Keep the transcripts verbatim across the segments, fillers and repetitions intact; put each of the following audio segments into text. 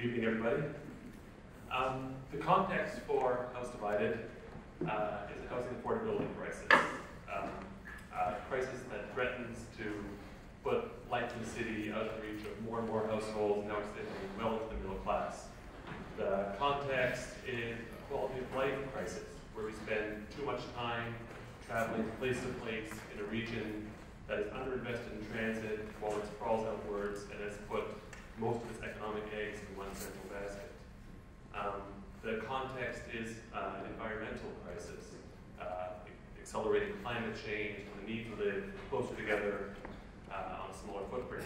Good evening, everybody. Um, the context for House Divided uh, is a housing affordability crisis, um, a crisis that threatens to put life in the city out of reach of more and more households, now extending well into the middle class. The context is a quality of life crisis, where we spend too much time traveling place to place in a region that is underinvested in transit while it sprawls outwards and has put most of its economic eggs in one central basket. Um, the context is uh, an environmental crisis, uh, accelerating climate change and the need to live closer together uh, on a smaller footprint.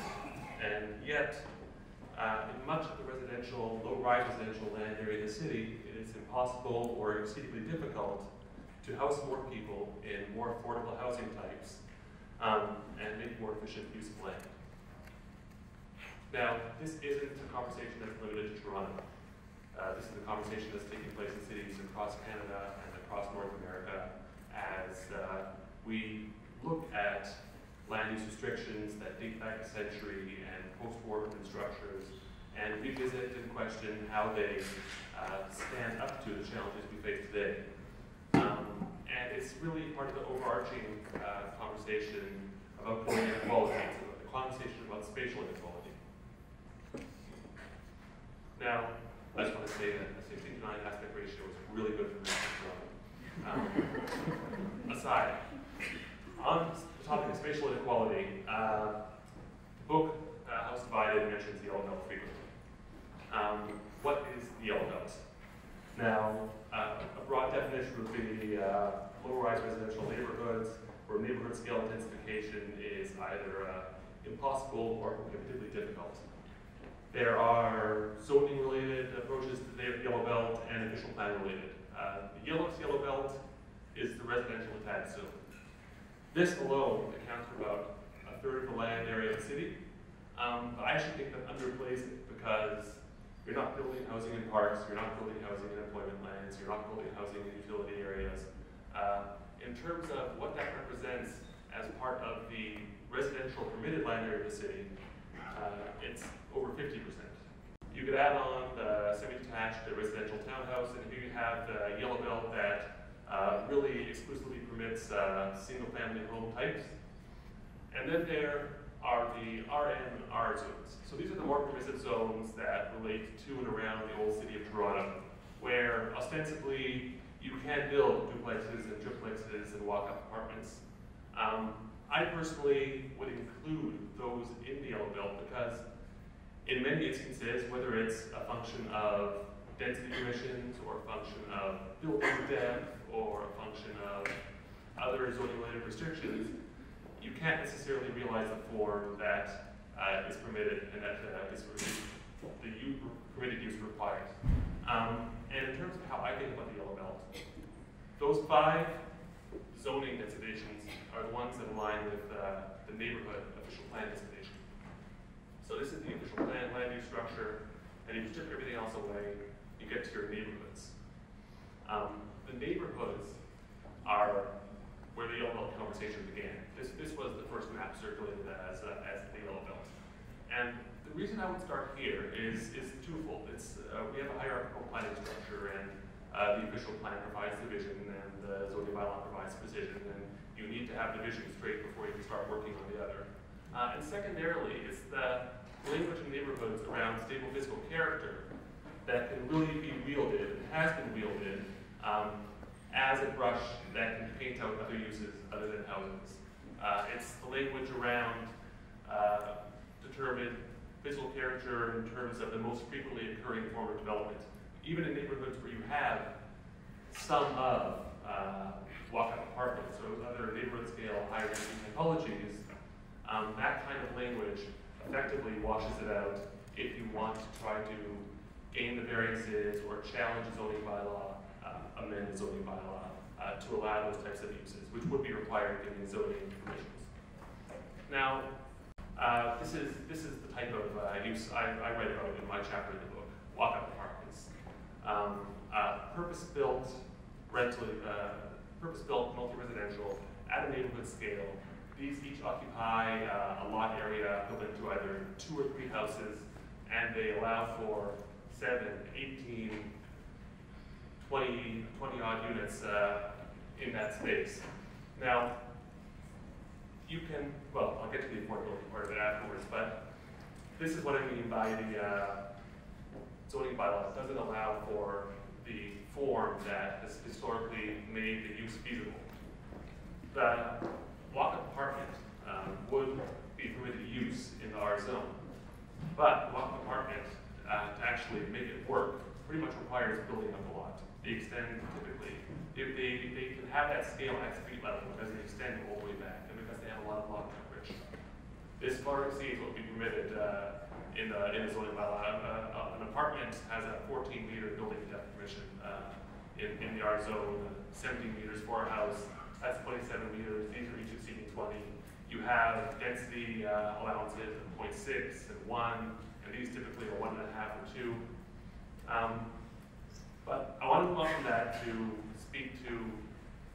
And yet, uh, in much of the residential, low-rise residential land area in the city, it is impossible or exceedingly difficult to house more people in more affordable housing types um, and make more efficient use of land. Now, this isn't a conversation that's limited to Toronto. Uh, this is a conversation that's taking place in cities across Canada and across North America as uh, we look at land use restrictions that date back a century and post-war urban structures and revisit and question how they uh, stand up to the challenges we face today. Um, and it's really part of the overarching uh, conversation about inequality, the conversation about spatial inequality. Now, I just want to say that a sixteen to nine aspect ratio is really good for me. Um, aside, on the topic of spatial inequality, uh, the book uh, House Divided mentions the Yellow Belt frequently. Um, what is the Yellow Belt? Now, uh, a broad definition would be uh, low-rise residential neighborhoods where neighborhood-scale intensification is either uh, impossible or prohibitively difficult. There are zoning-related approaches to the Yellow Belt and official plan-related. Uh, the yellow, yellow Belt is the residential attached zone. This alone accounts for about a third of the land area of the city. Um, but I actually think that underplays it because you're not building housing in parks, you're not building housing in employment lands, you're not building housing in utility areas. Uh, in terms of what that represents as part of the residential permitted land area of the city, Uh, it's over fifty percent. You could add on the semi-detached, the residential townhouse, and here you have the Yellow Belt that uh, really exclusively permits uh, single-family home types. And then there are the R N R zones. So these are the more permissive zones that relate to and around the old city of Toronto, where ostensibly you can build duplexes and triplexes and walk-up apartments. Um, I personally would include those in the Yellow Belt because in many instances, whether it's a function of density emissions or a function of building depth or a function of other zoning-related restrictions, you can't necessarily realize the form that uh, is permitted and that uh, is the use, permitted use required. Um, and in terms of how I think about the Yellow Belt, those five zoning designations are the ones that align with uh, the neighborhood official plan designation. So this is the official plan land use structure, and if you strip everything else away, you get to your neighborhoods. Um, the neighborhoods are where the Yellow Belt conversation began. This, this was the first map circulated as, uh, as the Yellow Belt. And the reason I would start here is, is twofold. It's, uh, we have a hierarchical planning structure, and Uh, the official plan provides division, and the zoning bylaw provides precision, and you need to have the vision straight before you can start working on the other. Uh, and secondarily, it's the language in neighborhoods around stable physical character that can really be wielded, and has been wielded, um, as a brush that can paint out other uses other than houses. Uh, it's the language around uh, determined physical character in terms of the most frequently occurring form of development. Even in neighborhoods where you have some of uh, walk-up apartments, so other neighborhood-scale, high-density typologies, um, that kind of language effectively washes it out if you want to try to gain the variances or challenge a zoning bylaw, uh, amend the zoning bylaw uh, to allow those types of uses, which would be required given zoning provisions. Now, uh, this is this is the type of uh, use I, I read about in my chapter in the book, walk-up apartments. Um, uh, purpose-built rental, uh, purpose-built multi-residential at a neighborhood scale. These each occupy uh, a lot area equivalent to either two or three houses, and they allow for eighteen, twenty odd units uh, in that space. Now, you can, well, I'll get to the affordability part of it afterwards, but this is what I mean by the uh, zoning bylaw. It doesn't allow for the form that has historically made the use feasible. The walk-up apartment um, would be permitted use in the R zone, but walk-up apartment, uh, to actually make it work, pretty much requires building up a lot. They extend typically. If they, they can have that scale at street level because they extend all the way back and because they have a lot of lot coverage. This far exceeds what would be permitted uh, in the in the zoning bylaw. Uh, uh, an apartment has a fourteen meter building depth permission uh, in, in the R zone, seventy meters for a house. That's twenty-seven meters. These are each exceeding twenty. You have density uh, allowances of zero point six and one, and these typically are one and a half or two. Um, but I want to move on from that to speak to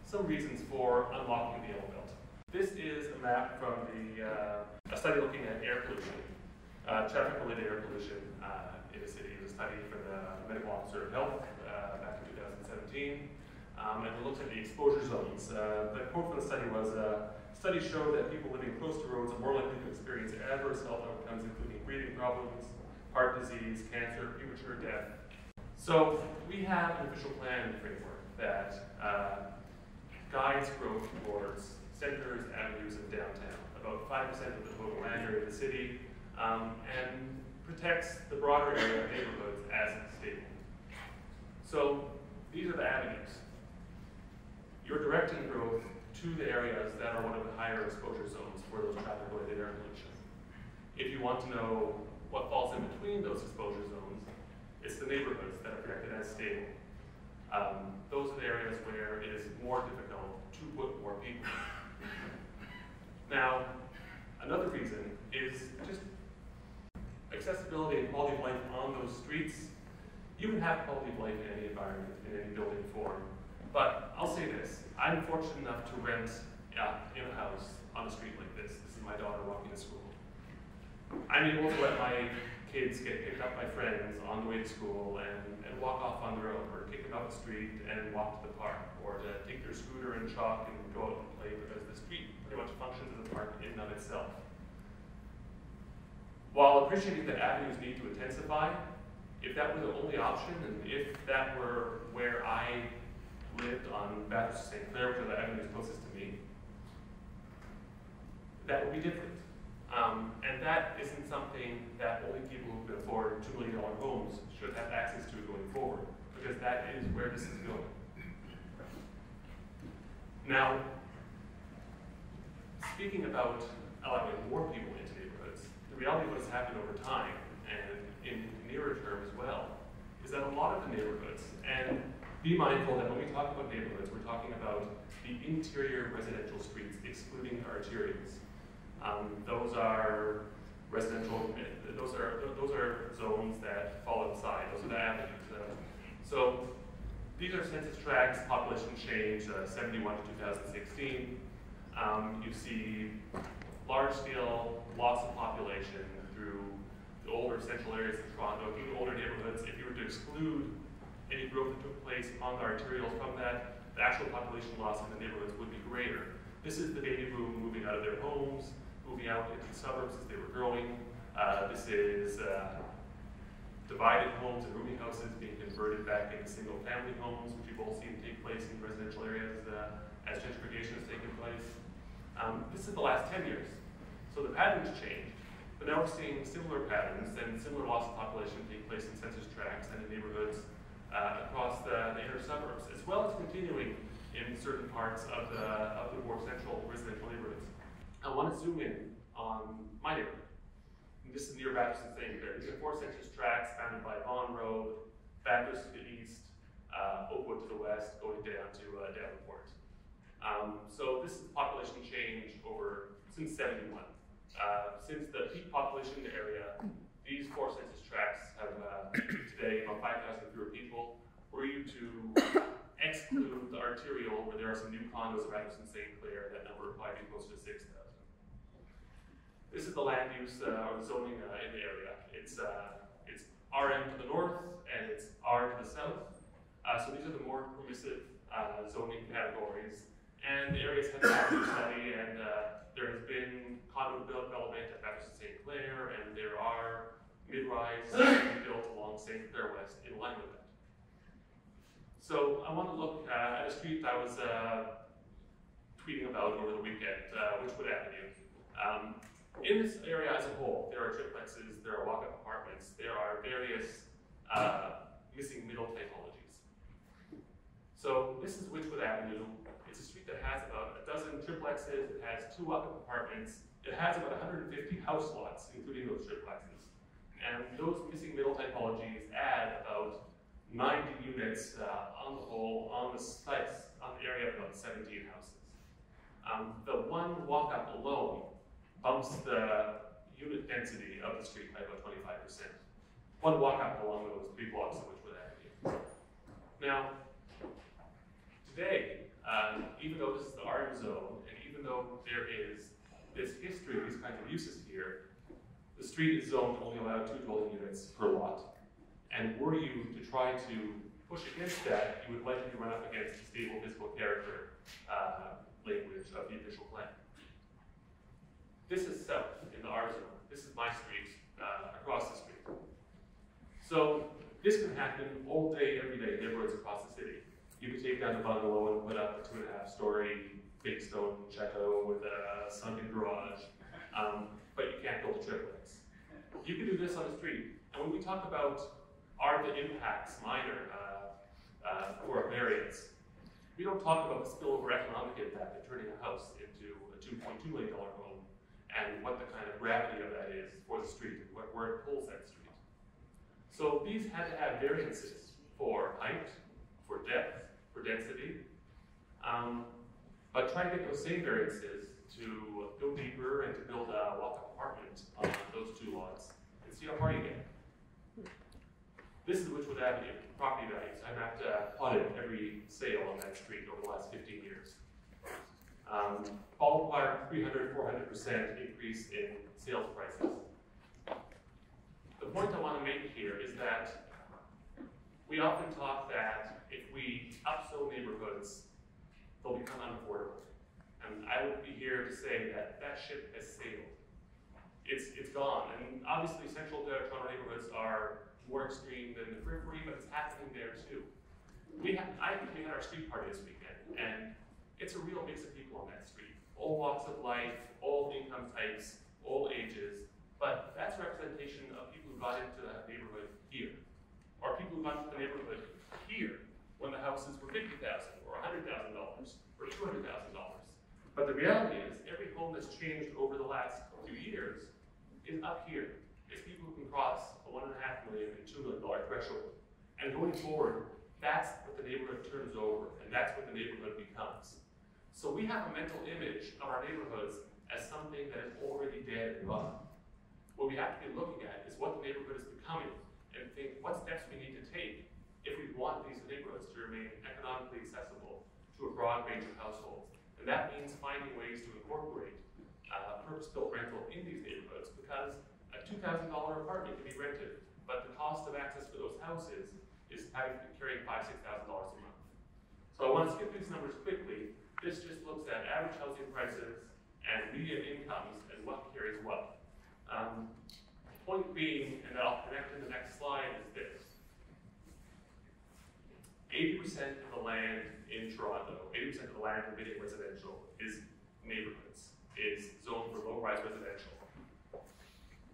some reasons for unlocking the Yellow Belt. This is a map from the uh, a study looking at air pollution, uh, traffic-related air pollution uh, in the city. It was a study from the Medical Officer of Health uh, back in two thousand seventeen. Um, and it looked at the exposure zones. Uh, the quote from the study was, uh, studies show that people living close to roads are more likely to experience adverse health outcomes, including breathing problems, heart disease, cancer, premature death. So we have an official plan framework that uh, guides growth towards centers, avenues, and downtown, about five percent of the total land area of the city, um, and protects the broader area of neighborhoods as stable. So these are the avenues. You're directing growth to the areas that are one of the higher exposure zones for those traffic-related air pollution. If you want to know what falls in between those exposure zones, it's the neighborhoods that are projected as stable. Um, those are the areas where it is more difficult to put more people. Now, another reason is just accessibility and quality of life on those streets. You can have quality of life in any environment, in any building form. But I'll say this, I'm fortunate enough to rent uh, in a house on a street like this. This is my daughter walking to school. I'm able to let my kids get picked up by friends on the way to school and, and walk off on their own, or kick them up the street and walk to the park, or to take their scooter and chalk and go out and play, because the street pretty much functions as a park in and of itself. While appreciating that avenues need to intensify, if that were the only option, and if that were where I lived on Bathurst, Saint Clair, which are the avenues closest to me, that would be different. Um, and that isn't something that only people who can afford two million dollar homes should have access to going forward, because that is where this is going. Now, speaking about allowing more people into neighborhoods, the reality of what has happened over time, and in the nearer term as well, is that a lot of the neighborhoods, and be mindful that when we talk about neighborhoods, we're talking about the interior residential streets, excluding arterials. Um, those are residential. Those are those are zones that fall outside. Those are the avenues. Uh, so these are census tracts, population change, uh, seventy-one to two thousand sixteen. Um, you see large-scale loss of population through the older central areas of Toronto, through older neighborhoods. If you were to exclude any growth that took place on the arterials from that, the actual population loss in the neighborhoods would be greater. This is the baby boom moving out of their homes, moving out into the suburbs as they were growing. Uh, this is uh, divided homes and rooming houses being converted back into single family homes, which you've all seen take place in residential areas uh, as gentrification has taken place. Um, this is the last ten years. So the pattern's changed. But now we're seeing similar patterns and similar loss of population take place in census tracts and in neighborhoods Uh, across the, the inner suburbs, as well as continuing in certain parts of the, of the more central residential neighborhoods. I want to zoom in on my neighborhood. And this is near Baxter. These are four census tracts bounded by Vaughan Road, Bathurst to the east, uh, Oakwood to the west, going down to uh, Davenport. Um, so this is population change over since seventy-one. Uh, since the peak population in the area, these four census tracts have uh, today about five thousand fewer people. Were you to exclude the arterial, where there are some new condos around in Saint Clair, that number would probably be closer to six thousand. This is the land use uh, or the zoning uh, in the area. It's uh, it's R M to the north and it's R to the south. Uh, so these are the more permissive uh, zoning categories. And the areas have been studied, and uh, there has been condo development at Baxter and Saint Clair, and there are mid-rise built along Saint Clair West in line with that. So I want to look uh, at a street that I was uh, tweeting about over the weekend, uh, Wychwood Avenue. Um, in this area as a whole, there are triplexes, there are walk-up apartments, there are various uh, missing middle typologies. So this is Wychwood Avenue. It's a street that has about a dozen triplexes, it has two walk-up apartments, it has about one hundred fifty house lots, including those triplexes. And those missing middle typologies add about ninety units uh, on the whole, on the site, on the area of about seventeen houses. Um, the one walk-up alone bumps the unit density of the street by about twenty-five percent. One walk-up along those three blocks of Wychwood Avenue. Now, today, Um, even though this is the R M zone, and even though there is this history of these kinds of uses here, the street is zoned to only allow two dwelling units per lot. And were you to try to push against that, you would likely run up against the stable physical character uh, language of the official plan. This is south in the R zone. This is my street uh, across the street. So this can happen all day, every day, neighborhoods across the city. You could take down a bungalow and put up a two and a half story big stone stucco with a sunken garage, um, but you can't build a triplex. You can do this on the street. And when we talk about are the impacts minor uh, uh, or variance, we don't talk about the spillover economic impact of turning a house into a two point two million dollar home and what the kind of gravity of that is for the street and what, where it pulls that street. So these had to have variances for height, for depth, for density, um, but try to get those same variances to go deeper and to build a walk-up apartment on those two lots and see how far you get. This is Wychwood Avenue property values. I mapped uh, plotted every sale on that street over the last fifteen years. Um, followed by three hundred, four hundred percent increase in sales prices. The point I want to make here is that we often talk that if we upzone neighborhoods, they'll become unaffordable. And I would be here to say that that ship has sailed. It's, it's gone. And obviously, central Toronto neighborhoods are more extreme than the periphery, but it's happening there too. We had, I we had our street party this weekend, and it's a real mix of people on that street. All walks of life, all income types, all ages. But that's a representation of people who got into that neighborhood here. Or people who got into the neighborhood here when the houses were fifty thousand dollars or one hundred thousand dollars or two hundred thousand dollars. But the reality is every home that's changed over the last few years is up here. It's people who can cross a one point five million dollar and two million dollar threshold. And going forward, that's what the neighborhood turns over, and that's what the neighborhood becomes. So we have a mental image of our neighborhoods as something that is already dead and gone. What we have to be looking at is what the neighborhood is becoming, and think what steps we need to take if we want these neighborhoods to remain economically accessible to a broad range of households. And that means finding ways to incorporate uh, purpose-built rental in these neighborhoods, because a two thousand dollar apartment can be rented, but the cost of access for those houses is having to carry five thousand, six thousand dollars a month. So I want to skip these numbers quickly. This just looks at average housing prices and median incomes and what carries what. Um, Point being, and I'll connect to the next slide, is this. eighty percent of the land in Toronto, eighty percent of the land permitting residential is neighborhoods, is zoned for low-rise residential.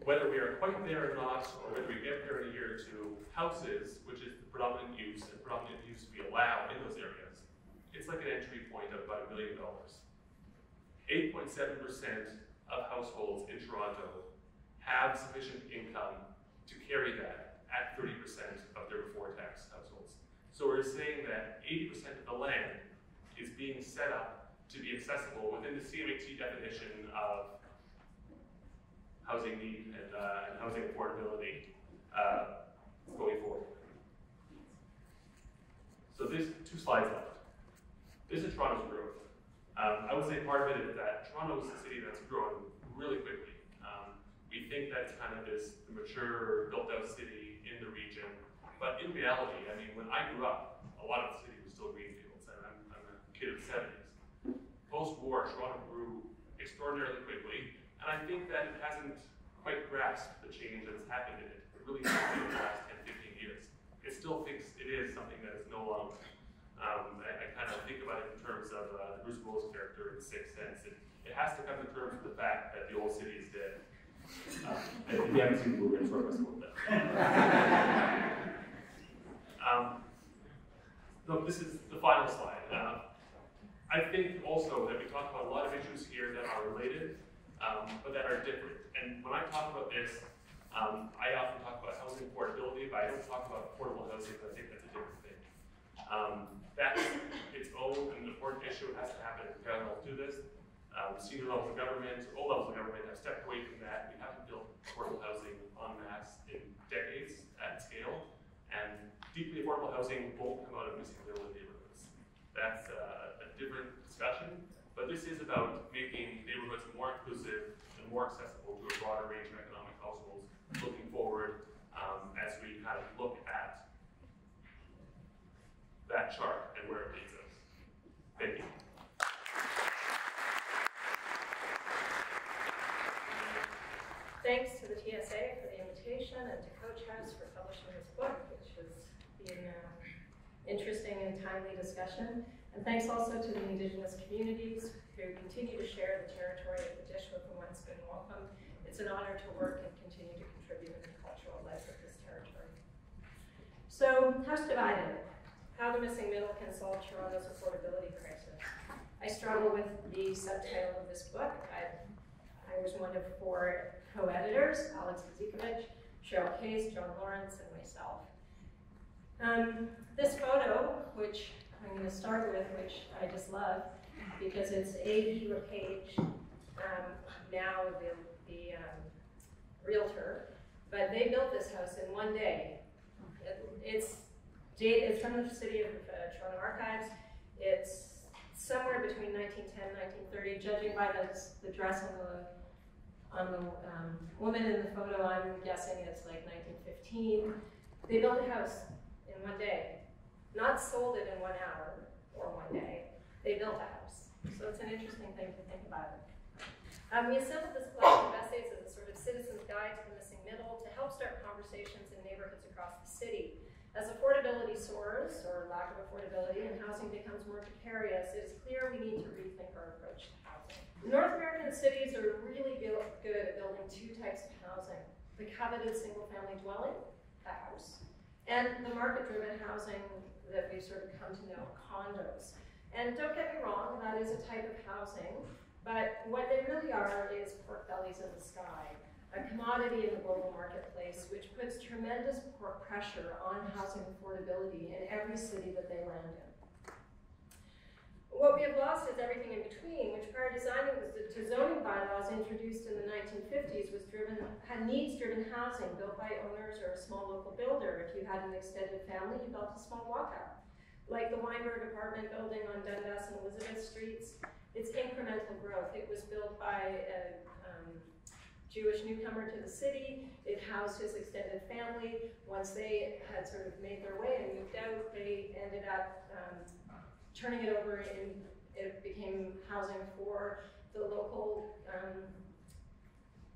Whether we are quite there or not, or whether we get there in a year or two, houses, which is the predominant use and predominant use we allow in those areas, it's like an entry point of about a million dollars. eight point seven percent of households in Toronto have sufficient income to carry that at thirty percent of their before-tax households. So we're saying that eighty percent of the land is being set up to be accessible within the C M H C definition of housing need and, uh, and housing affordability uh, going forward. So there's two slides left. This is Toronto's growth. Um, I would say part of it is that Toronto is a city that's growing really quickly. We think that kind of is the mature, built-out city in the region. But in reality, I mean, when I grew up, a lot of the city was still greenfields, and I'm, I'm a kid of the seventies. Post-war, Toronto grew extraordinarily quickly, and I think that it hasn't quite grasped the change that's happened in it. It really happened in the last ten, fifteen years. It still thinks it is something that is no longer. Um, I, I kind of think about it in terms of uh, Bruce Willis' character in Sixth Sense. It, it has to come to terms with the fact that the old city is dead. Um, I think we haven't seen the movie in front of us a little bit. um, no, this is the final slide. Uh, I think also that we talk about a lot of issues here that are related, um, but that are different. And when I talk about this, um, I often talk about housing affordability, but I don't talk about affordable housing, because I think that's a different thing. Um, that's its own and important issue. It has to happen if government will do this. Um, senior levels of government, all levels of government have stepped away from that. We haven't built affordable housing en masse in decades at scale, and deeply affordable housing won't come out of missing middle neighborhoods. That's uh, a different discussion, but this is about making neighborhoods more inclusive and more accessible to a broader range of economic households looking forward, um, as we kind of look at that chart and where it leads us. Thank you. Thanks to the T S A for the invitation and to Coach House for publishing this book, which has been an interesting and timely discussion. And thanks also to the Indigenous communities who continue to share the territory of the dish with whom once been welcome. It's an honor to work and continue to contribute to the cultural life of this territory. So, House Divided, how the missing middle can solve Toronto's affordability crisis. I struggle with the subtitle of this book. I've, I was one of four co-editors, Alex Zikovich, Cheryl Case, John Lawrence, and myself. Um, this photo, which I'm going to start with, which I just love, because it's A E LePage, um, now the, the um, realtor, but they built this house in one day. It, it's, date, it's from the City of uh, Toronto Archives. It's somewhere between nineteen ten and nineteen thirty, judging by the, the dress on the on the um, woman in the photo, I'm guessing it's like nineteen fifteen. They built a house in one day. Not sold it in one hour or one day. They built a house. So it's an interesting thing to think about. Um, we assembled this collection of essays as a sort of citizen's guide to the missing middle to help start conversations in neighborhoods across the city. As affordability soars, or lack of affordability, and housing becomes more precarious, it is clear we need to rethink our approach to housing. North American cities are really built, good at building two types of housing. The coveted single-family dwelling, the house, and the market-driven housing that we've sort of come to know, condos. And don't get me wrong, that is a type of housing, but what they really are is pork bellies in the sky. A commodity in the global marketplace, which puts tremendous pressure on housing affordability in every city that they land in. What we have lost is everything in between, which prior designing to zoning bylaws introduced in the nineteen fifties was driven, had needs-driven housing built by owners or a small local builder. If you had an extended family, you built a small walkout. Like the Weinberg apartment building on Dundas and Elizabeth Streets, it's incremental growth. It was built by a Jewish newcomer to the city. It housed his extended family. Once they had sort of made their way and moved out, they ended up um, turning it over, and it became housing for the local um,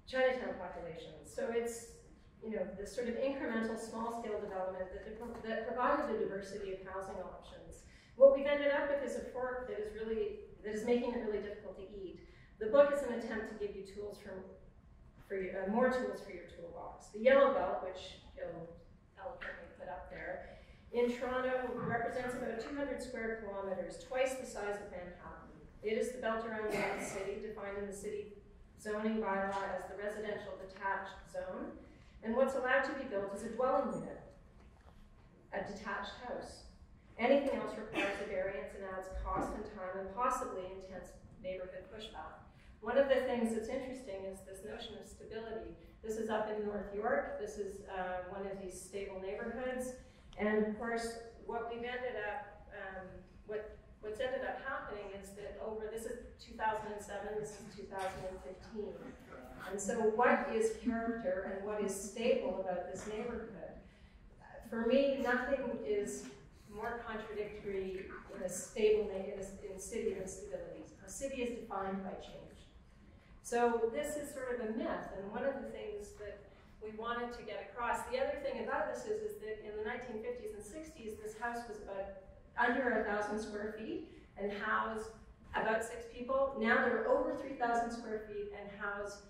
Chinatown population. So it's, you know, this sort of incremental small-scale development that, that provided a diversity of housing options. What we've ended up with is a fork that is really, that is making it really difficult to eat. The book is an attempt to give you tools from For your, uh, more tools for your toolbox. The Yellow Belt, which Gil eloquently put up there, in Toronto represents about two hundred square kilometers, twice the size of Manhattan. It is the belt around the city, defined in the city zoning bylaw as the residential detached zone. And what's allowed to be built is a dwelling unit, a detached house. Anything else requires a variance and adds cost and time and possibly intense neighborhood pushback. One of the things that's interesting is this notion of stability. This is up in North York. This is uh, one of these stable neighborhoods. And of course, what we've ended up, um, what What's ended up happening is that over, this is two thousand seven, this is two thousand fifteen. And so what is character and what is stable about this neighborhood? For me, nothing is more contradictory in a stable in a, in city than stability. A city is defined by change. So this is sort of a myth, and one of the things that we wanted to get across. The other thing about this is, is that in the nineteen fifties and sixties, this house was about under one thousand square feet and housed about six people. Now they're over three thousand square feet and house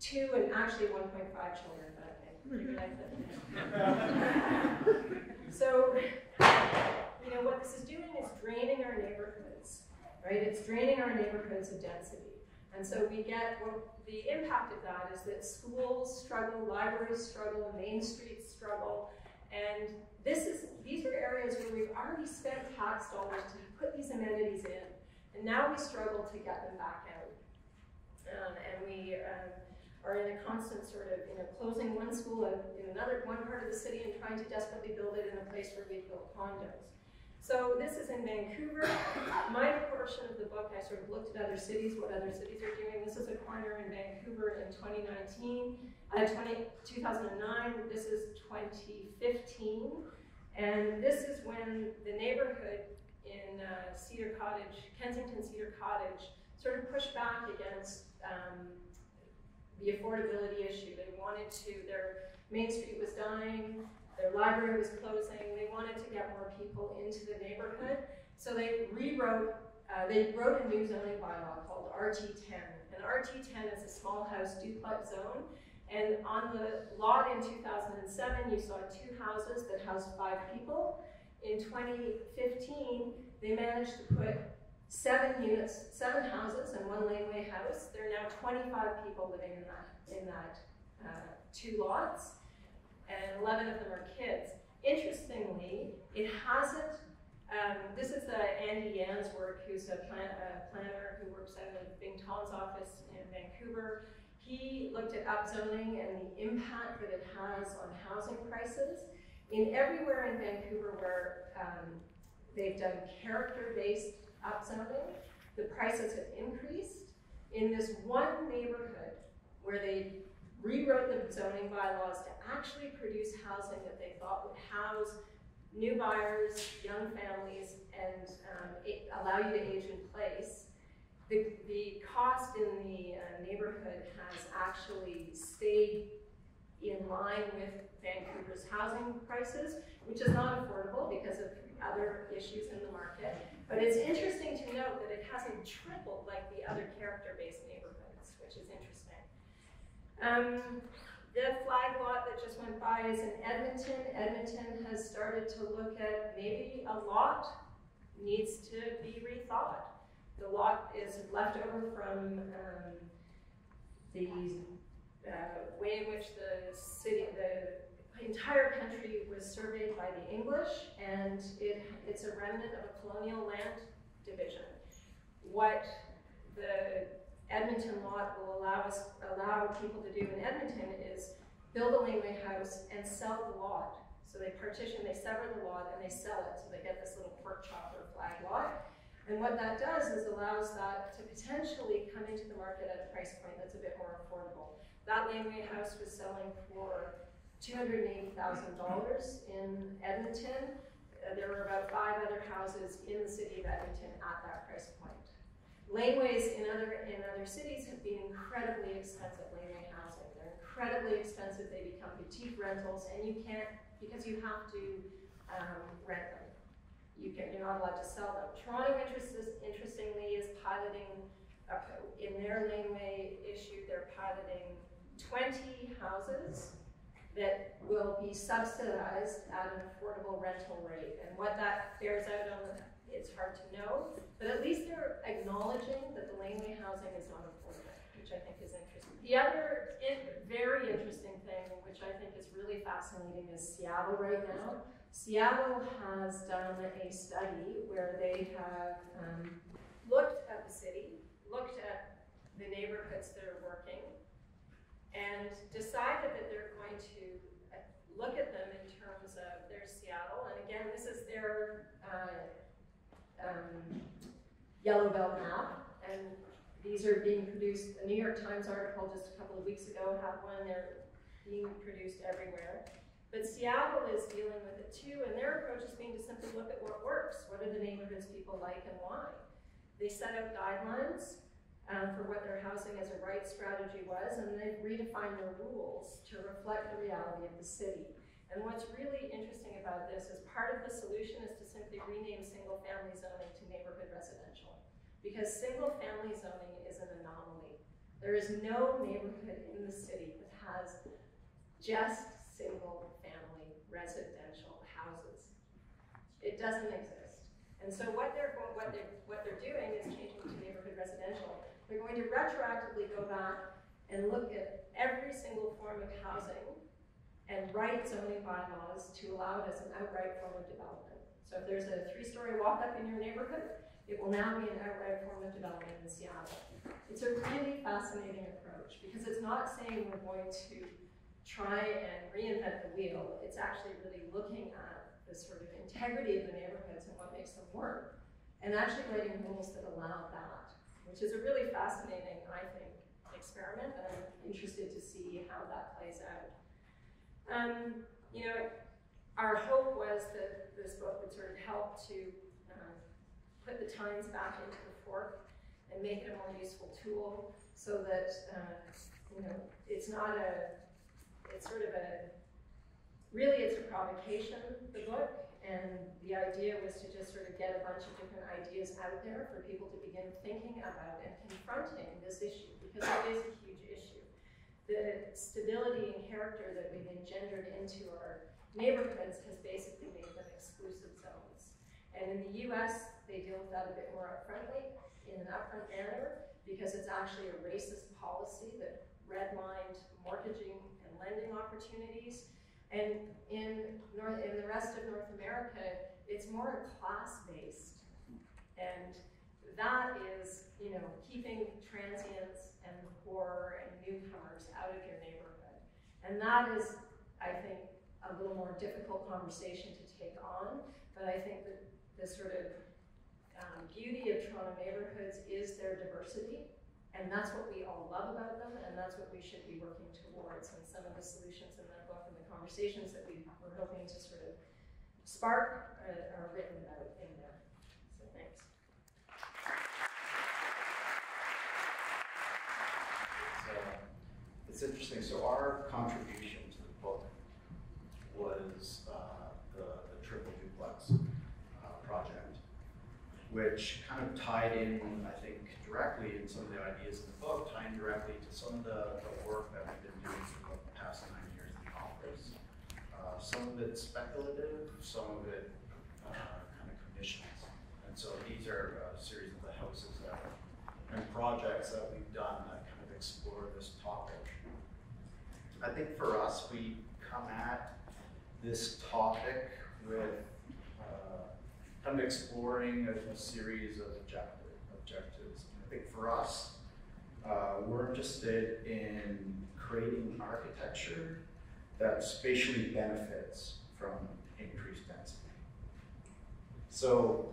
two and actually one point five children, but I figured I could. So, you know, what this is doing is draining our neighborhoods, right? It's draining our neighborhoods of density. And so we get, well, the impact of that is that schools struggle, libraries struggle, main streets struggle, and this is, these are areas where we've already spent tax dollars to put these amenities in, and now we struggle to get them back out. Um, and we uh, are in a constant sort of, you know, closing one school in another one part of the city and trying to desperately build it in a place where we build condos. So this is in Vancouver. My portion of the book, I sort of looked at other cities, what other cities are doing. This is a corner in Vancouver in twenty nineteen, uh, two thousand nine, this is twenty fifteen. And this is when the neighborhood in uh, Cedar Cottage, Kensington Cedar Cottage, sort of pushed back against um, the affordability issue. They wanted to, their main street was dying, their library was closing, they wanted to get more people into the neighborhood. So they rewrote, uh, they wrote a new zoning bylaw called R T ten. And R T ten is a small house duplex zone. And on the lot in two thousand seven, you saw two houses that housed five people. In twenty fifteen, they managed to put seven units, seven houses and one laneway house. There are now twenty-five people living in that, in that uh, two lots. And eleven of them are kids. Interestingly, it hasn't, um, this is uh, Andy Yan's work, who's a, plan a planner who works out of Bington's office in Vancouver. He looked at upzoning and the impact that it has on housing prices. In everywhere in Vancouver where um, they've done character-based upzoning, the prices have increased. In this one neighborhood where they rewrote the zoning bylaws to actually produce housing that they thought would house new buyers, young families, and um, it allow you to age in place. The, the cost in the uh, neighborhood has actually stayed in line with Vancouver's housing prices, which is not affordable because of other issues in the market. But it's interesting to note that it hasn't tripled like the other character-based neighborhoods, which is interesting. Um, the flag lot that just went by is in Edmonton. Edmonton has started to look at maybe a lot needs to be rethought. The lot is left over from um, the uh, way in which the city, the entire country was surveyed by the English, and it, it's a remnant of a colonial land division. What the Edmonton lot will allow us allow people to do in Edmonton is build a laneway house and sell the lot. So they partition, they sever the lot, and they sell it. So they get this little pork chop or flag lot. And what that does is allows that to potentially come into the market at a price point that's a bit more affordable. That laneway house was selling for two hundred eighty thousand dollars in Edmonton. Uh, there were about five other houses in the city of Edmonton at that price point. Laneways in other, in other cities have been incredibly expensive, laneway housing. They're incredibly expensive, they become boutique rentals, and you can't, because you have to um, rent them. You can, you're not allowed to sell them. Toronto, interest is, interestingly, is piloting, uh, in their laneway issue, they're piloting twenty houses that will be subsidized at an affordable rental rate. And what that bears out on, it's hard to know, but at least they're acknowledging that the laneway housing is not affordable, which I think is interesting. The other very interesting thing, which I think is really fascinating, is Seattle right now. Seattle has done a study where they have um, looked at the city, looked at the neighborhoods that are working, and decided that they're going to look at them in terms of their Seattle. And again, this is their uh, um, Yellow Belt map, and these are being produced. The New York Times article just a couple of weeks ago had one. They're being produced everywhere. But Seattle is dealing with it too, and their approach has been to simply look at what works. What are the neighborhoods people like and why? They set out guidelines um, for what their housing as a right strategy was, and they've redefined their rules to reflect the reality of the city. And what's really interesting about this is part of the solution is to simply rename single family zoning to neighborhood residential, because single family zoning is an anomaly. There is no neighborhood in the city that has just single family residential houses. It doesn't exist. And so what they're, what they're, what they're doing is changing to neighborhood residential. They're going to retroactively go back and look at every single form of housing and write zoning bylaws to allow it as an outright form of development. So if there's a three-story walk-up in your neighborhood, it will now be an outright form of development in Seattle. It's a really fascinating approach, because it's not saying we're going to try and reinvent the wheel. It's actually really looking at the sort of integrity of the neighborhoods and what makes them work, and actually writing rules that allow that, which is a really fascinating, I think, experiment, and I'm interested to see how that plays out. Um, you know, our hope was that this book would sort of help to uh, put the times back into the fork and make it a more useful tool, so that uh, you know, it's not a, it's sort of a, really it's a provocation, the book, and the idea was to just sort of get a bunch of different ideas out there for people to begin thinking about and confronting this issue, because it is a huge issue. The stability and character that we've engendered into our neighborhoods has basically made them exclusive zones. And in the U S, they deal with that a bit more upfrontly, in an upfront manner, because it's actually a racist policy that redlined mortgaging and lending opportunities. And in, North, in the rest of North America, it's more class-based. And that is, you know, keeping transients and the poor and newcomers out of your neighborhood. And that is, I think, a little more difficult conversation to take on, but I think that the sort of um, beauty of Toronto neighborhoods is their diversity, and that's what we all love about them, and that's what we should be working towards. And some of the solutions in that book and the conversations that we were hoping to sort of spark uh, are written about in there. So thanks. It's interesting. So our contribution to the book was uh, the, the triple duplex uh, project, which kind of tied in, I think, directly in some of the ideas in the book, tying directly to some of the, the work that we've been doing for the past nine years in the office. Uh, some of it speculative, some of it uh, kind of conditions. And so these are a series of the houses that, and projects that we've done that kind of explore this topic. I think for us, we come at this topic with uh, kind of exploring a, a series of objective, objectives. I think for us, uh, we're interested in creating architecture that spatially benefits from increased density. So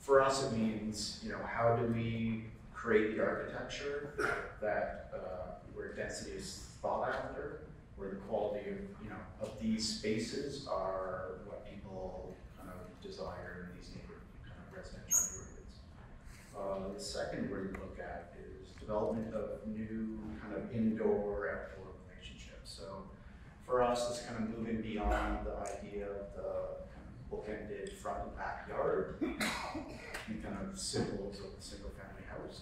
for us, it means, you know, how do we create the architecture that uh, where density is thought after, where the quality of, you know, of these spaces are what people kind of desire in these neighborhood, kind of residential neighborhoods. Uh, the second word we look at is development of new kind of indoor-outdoor relationships. So for us, it's kind of moving beyond the idea of the kind of bookended front and backyard and kind of symbols of the single-family house.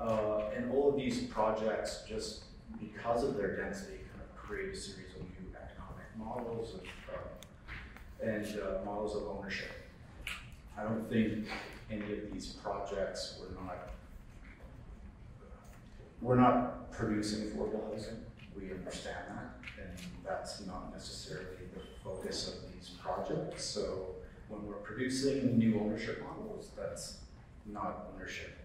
Uh, and all of these projects, just because of their density, kind of create a series of new economic models of, uh, and uh, models of ownership. I don't think any of these projects were not we're not producing affordable housing. We understand that, and that's not necessarily the focus of these projects. So when we're producing new ownership models, that's not ownership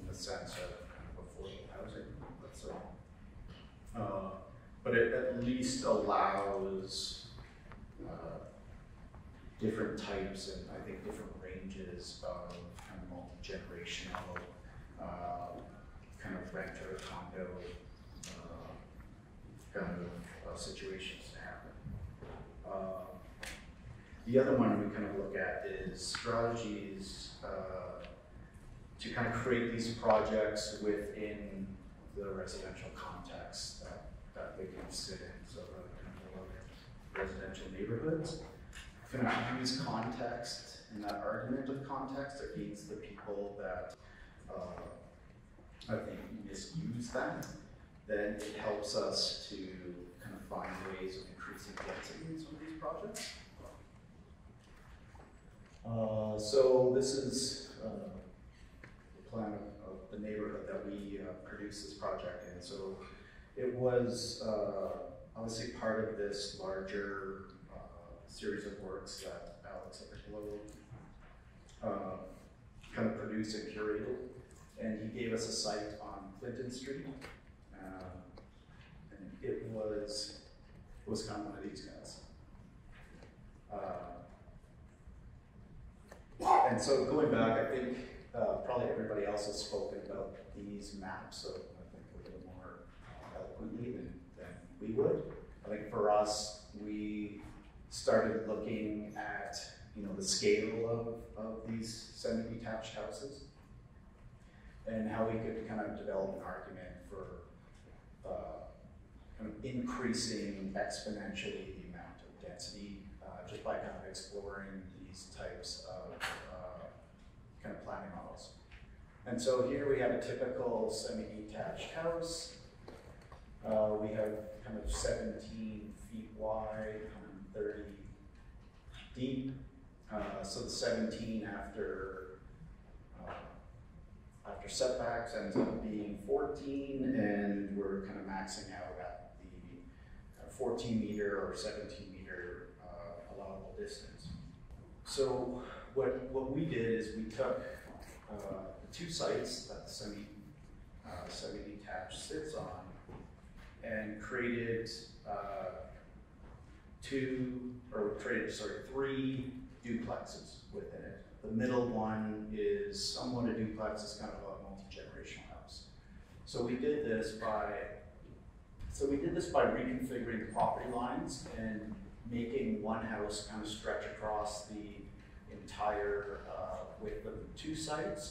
in the sense of kind of affordable housing, that's all. Uh, but it at least allows uh, different types and I think different rates images of kind of multi-generational uh, kind of renter condo uh, kind of uh, situations to happen. Uh, the other one we kind of look at is strategies uh, to kind of create these projects within the residential context that, that they can sit in. So rather kind of look at residential neighborhoods, kind of use context and that argument of context against the people that uh, I think misuse that. Then it helps us to kind of find ways of increasing density in some of these projects. Uh, so this is uh, the plan of, of the neighborhood that we uh, produced this project in. So it was uh, obviously part of this larger uh, series of works that Alex at uh, kind of produced and curated. And he gave us a site on Clinton Street. Um, and it was, it was kind of one of these guys. Uh, and so going back, I think uh, probably everybody else has spoken about these maps, so I think a little more eloquently than, than we would. I think for us, we started looking at you know the scale of, of these semi-detached houses and how we could kind of develop an argument for Uh, kind of increasing exponentially the amount of density uh, just by kind of exploring these types of uh, kind of planning models. And so here we have a typical semi-detached house. Uh, we have kind of seventeen feet wide, thirty deep. Uh, so the seventeen after uh, After setbacks ends up being fourteen, and we're kind of maxing out at the fourteen meter or seventeen meter uh, allowable distance. So what what we did is we took uh, the two sites that the semi uh, semi-detached sits on, and created uh, two or created sorry three duplexes within it. The middle one is somewhat a duplex, it's kind of a multi-generational house. So we did this by, so we did this by reconfiguring the property lines and making one house kind of stretch across the entire uh, width of the two sites,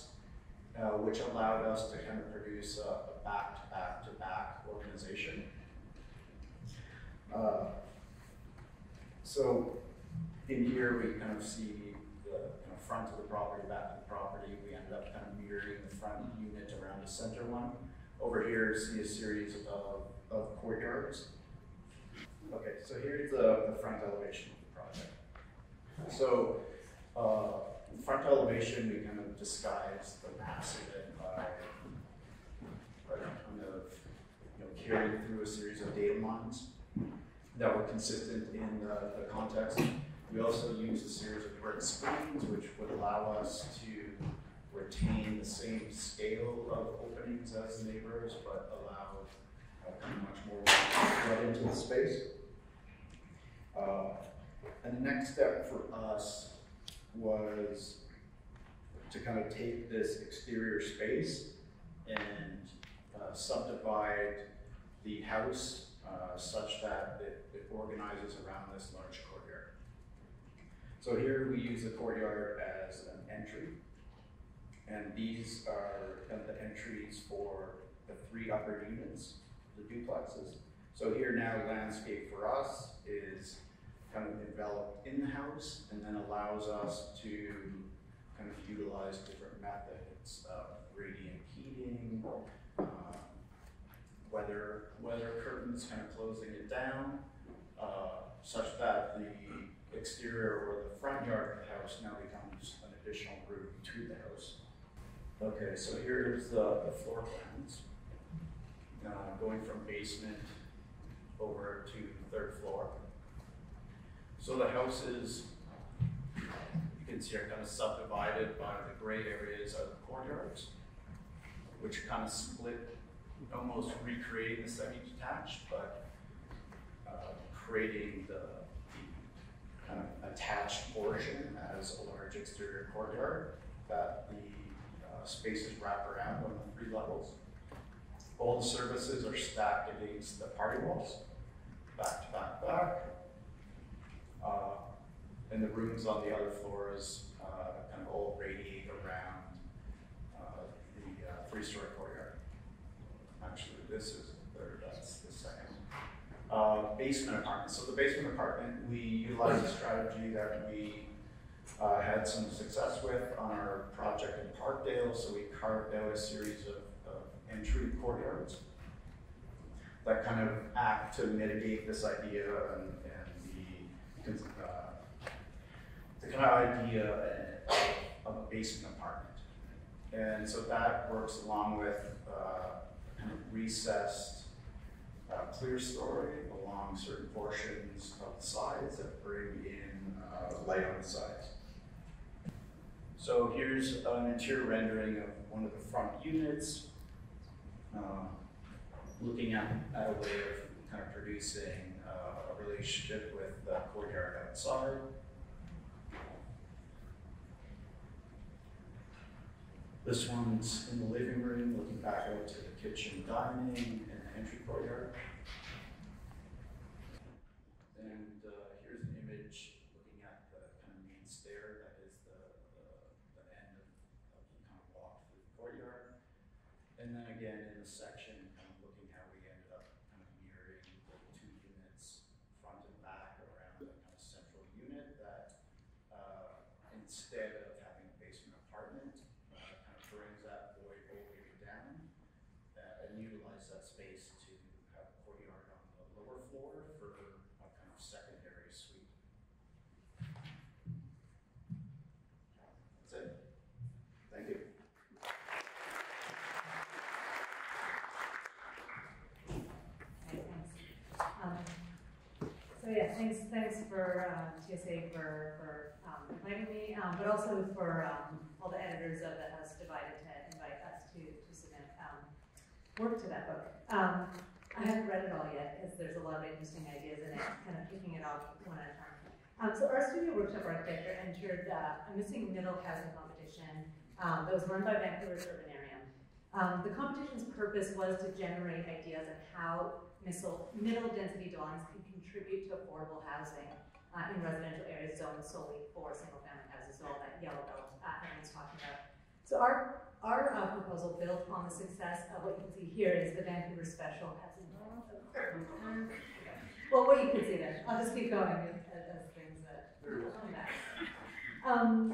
uh, which allowed us to kind of produce a back-to-back-to-back organization. Uh, so in here we kind of see the front of the property, back of the property. We ended up kind of mirroring the front unit around the center one. Over here, see a series of, of courtyards. Okay, so here's the, the front elevation of the project. So, uh, the front elevation, we kind of disguised the mass of it by, by kind of you know, carrying through a series of datum lines that were consistent in the, the context. We also used a series of brick screens, which would allow us to retain the same scale of openings as the neighbors, but allow uh, much more light into the space. Uh, and the next step for us was to kind of take this exterior space and uh, subdivide the house uh, such that it, it organizes around this large courtyard. So here we use the courtyard as an entry, and these are kind of the entries for the three upper units, the duplexes. So here now landscape for us is kind of enveloped in the house and then allows us to kind of utilize different methods of gradient heating, um, weather, weather curtains, kind of closing it down, uh, such that the exterior or the front yard of the house now becomes an additional room to the house. Okay, so here's the, the floor plans, uh, going from basement over to third floor. So the houses, you can see, are kind of subdivided by the gray areas of the courtyards, which kind of split, almost recreating the semi-detached, but uh, creating the kind of attached portion as a large exterior courtyard that the uh, spaces wrap around on the three levels. All the services are stacked against the party walls, back to back, back. Uh, and the rooms on the other floors uh, kind of all radiate around uh, the uh, three-story courtyard. Actually, this is the third, that's the second. Uh, basement apartment. So the basement apartment, we utilized a strategy that we uh, had some success with on our project in Parkdale. So we carved out a series of entry courtyards that kind of act to mitigate this idea and, and the, uh, the kind of idea of a basement apartment. And so that works along with uh, kind of recessed uh, clear story along certain portions of the sides that bring in uh, light on the sides. So here's an interior rendering of one of the front units. Uh, looking at, at a way of kind of producing uh, a relationship with the courtyard outside. This one's in the living room, looking back out to the kitchen dining and the entry courtyard. And uh, here's an image looking at the kind of main stair that is the, the, the end of, of the kind of walk through the courtyard. And then again, in the section, kind of looking how we ended up kind of mirroring the two units, front and back, around the kind of central unit that, uh, instead of having a basement apartment, uh, kind of brings that void all the way down uh, and utilize that space to have a courtyard on the lower floor for a kind of secondary suite. That's it. Thank you. So yeah, thanks, thanks for uh, T S A for, for um, inviting me, um, but also for um, all the editors of the House Divided to invite us to, to submit um, work to that book. Um, I haven't read it all yet because there's a lot of interesting ideas in it, kind of picking it off one at a time. Um, so our studio workshop architecture entered uh, a missing middle housing competition um, that was run by Vancouver's Urbanarium. Um, the competition's purpose was to generate ideas on how middle density dwellings can contribute to affordable housing uh, in residential areas zoned solely for single family houses, so all that Yellow Belt uh, Aaron's talking about. So our, our uh, proposal built on the success of what you can see here is the Vancouver Special Housing. Well, what you can see there. I'll just keep going as, as things that are coming back. Um,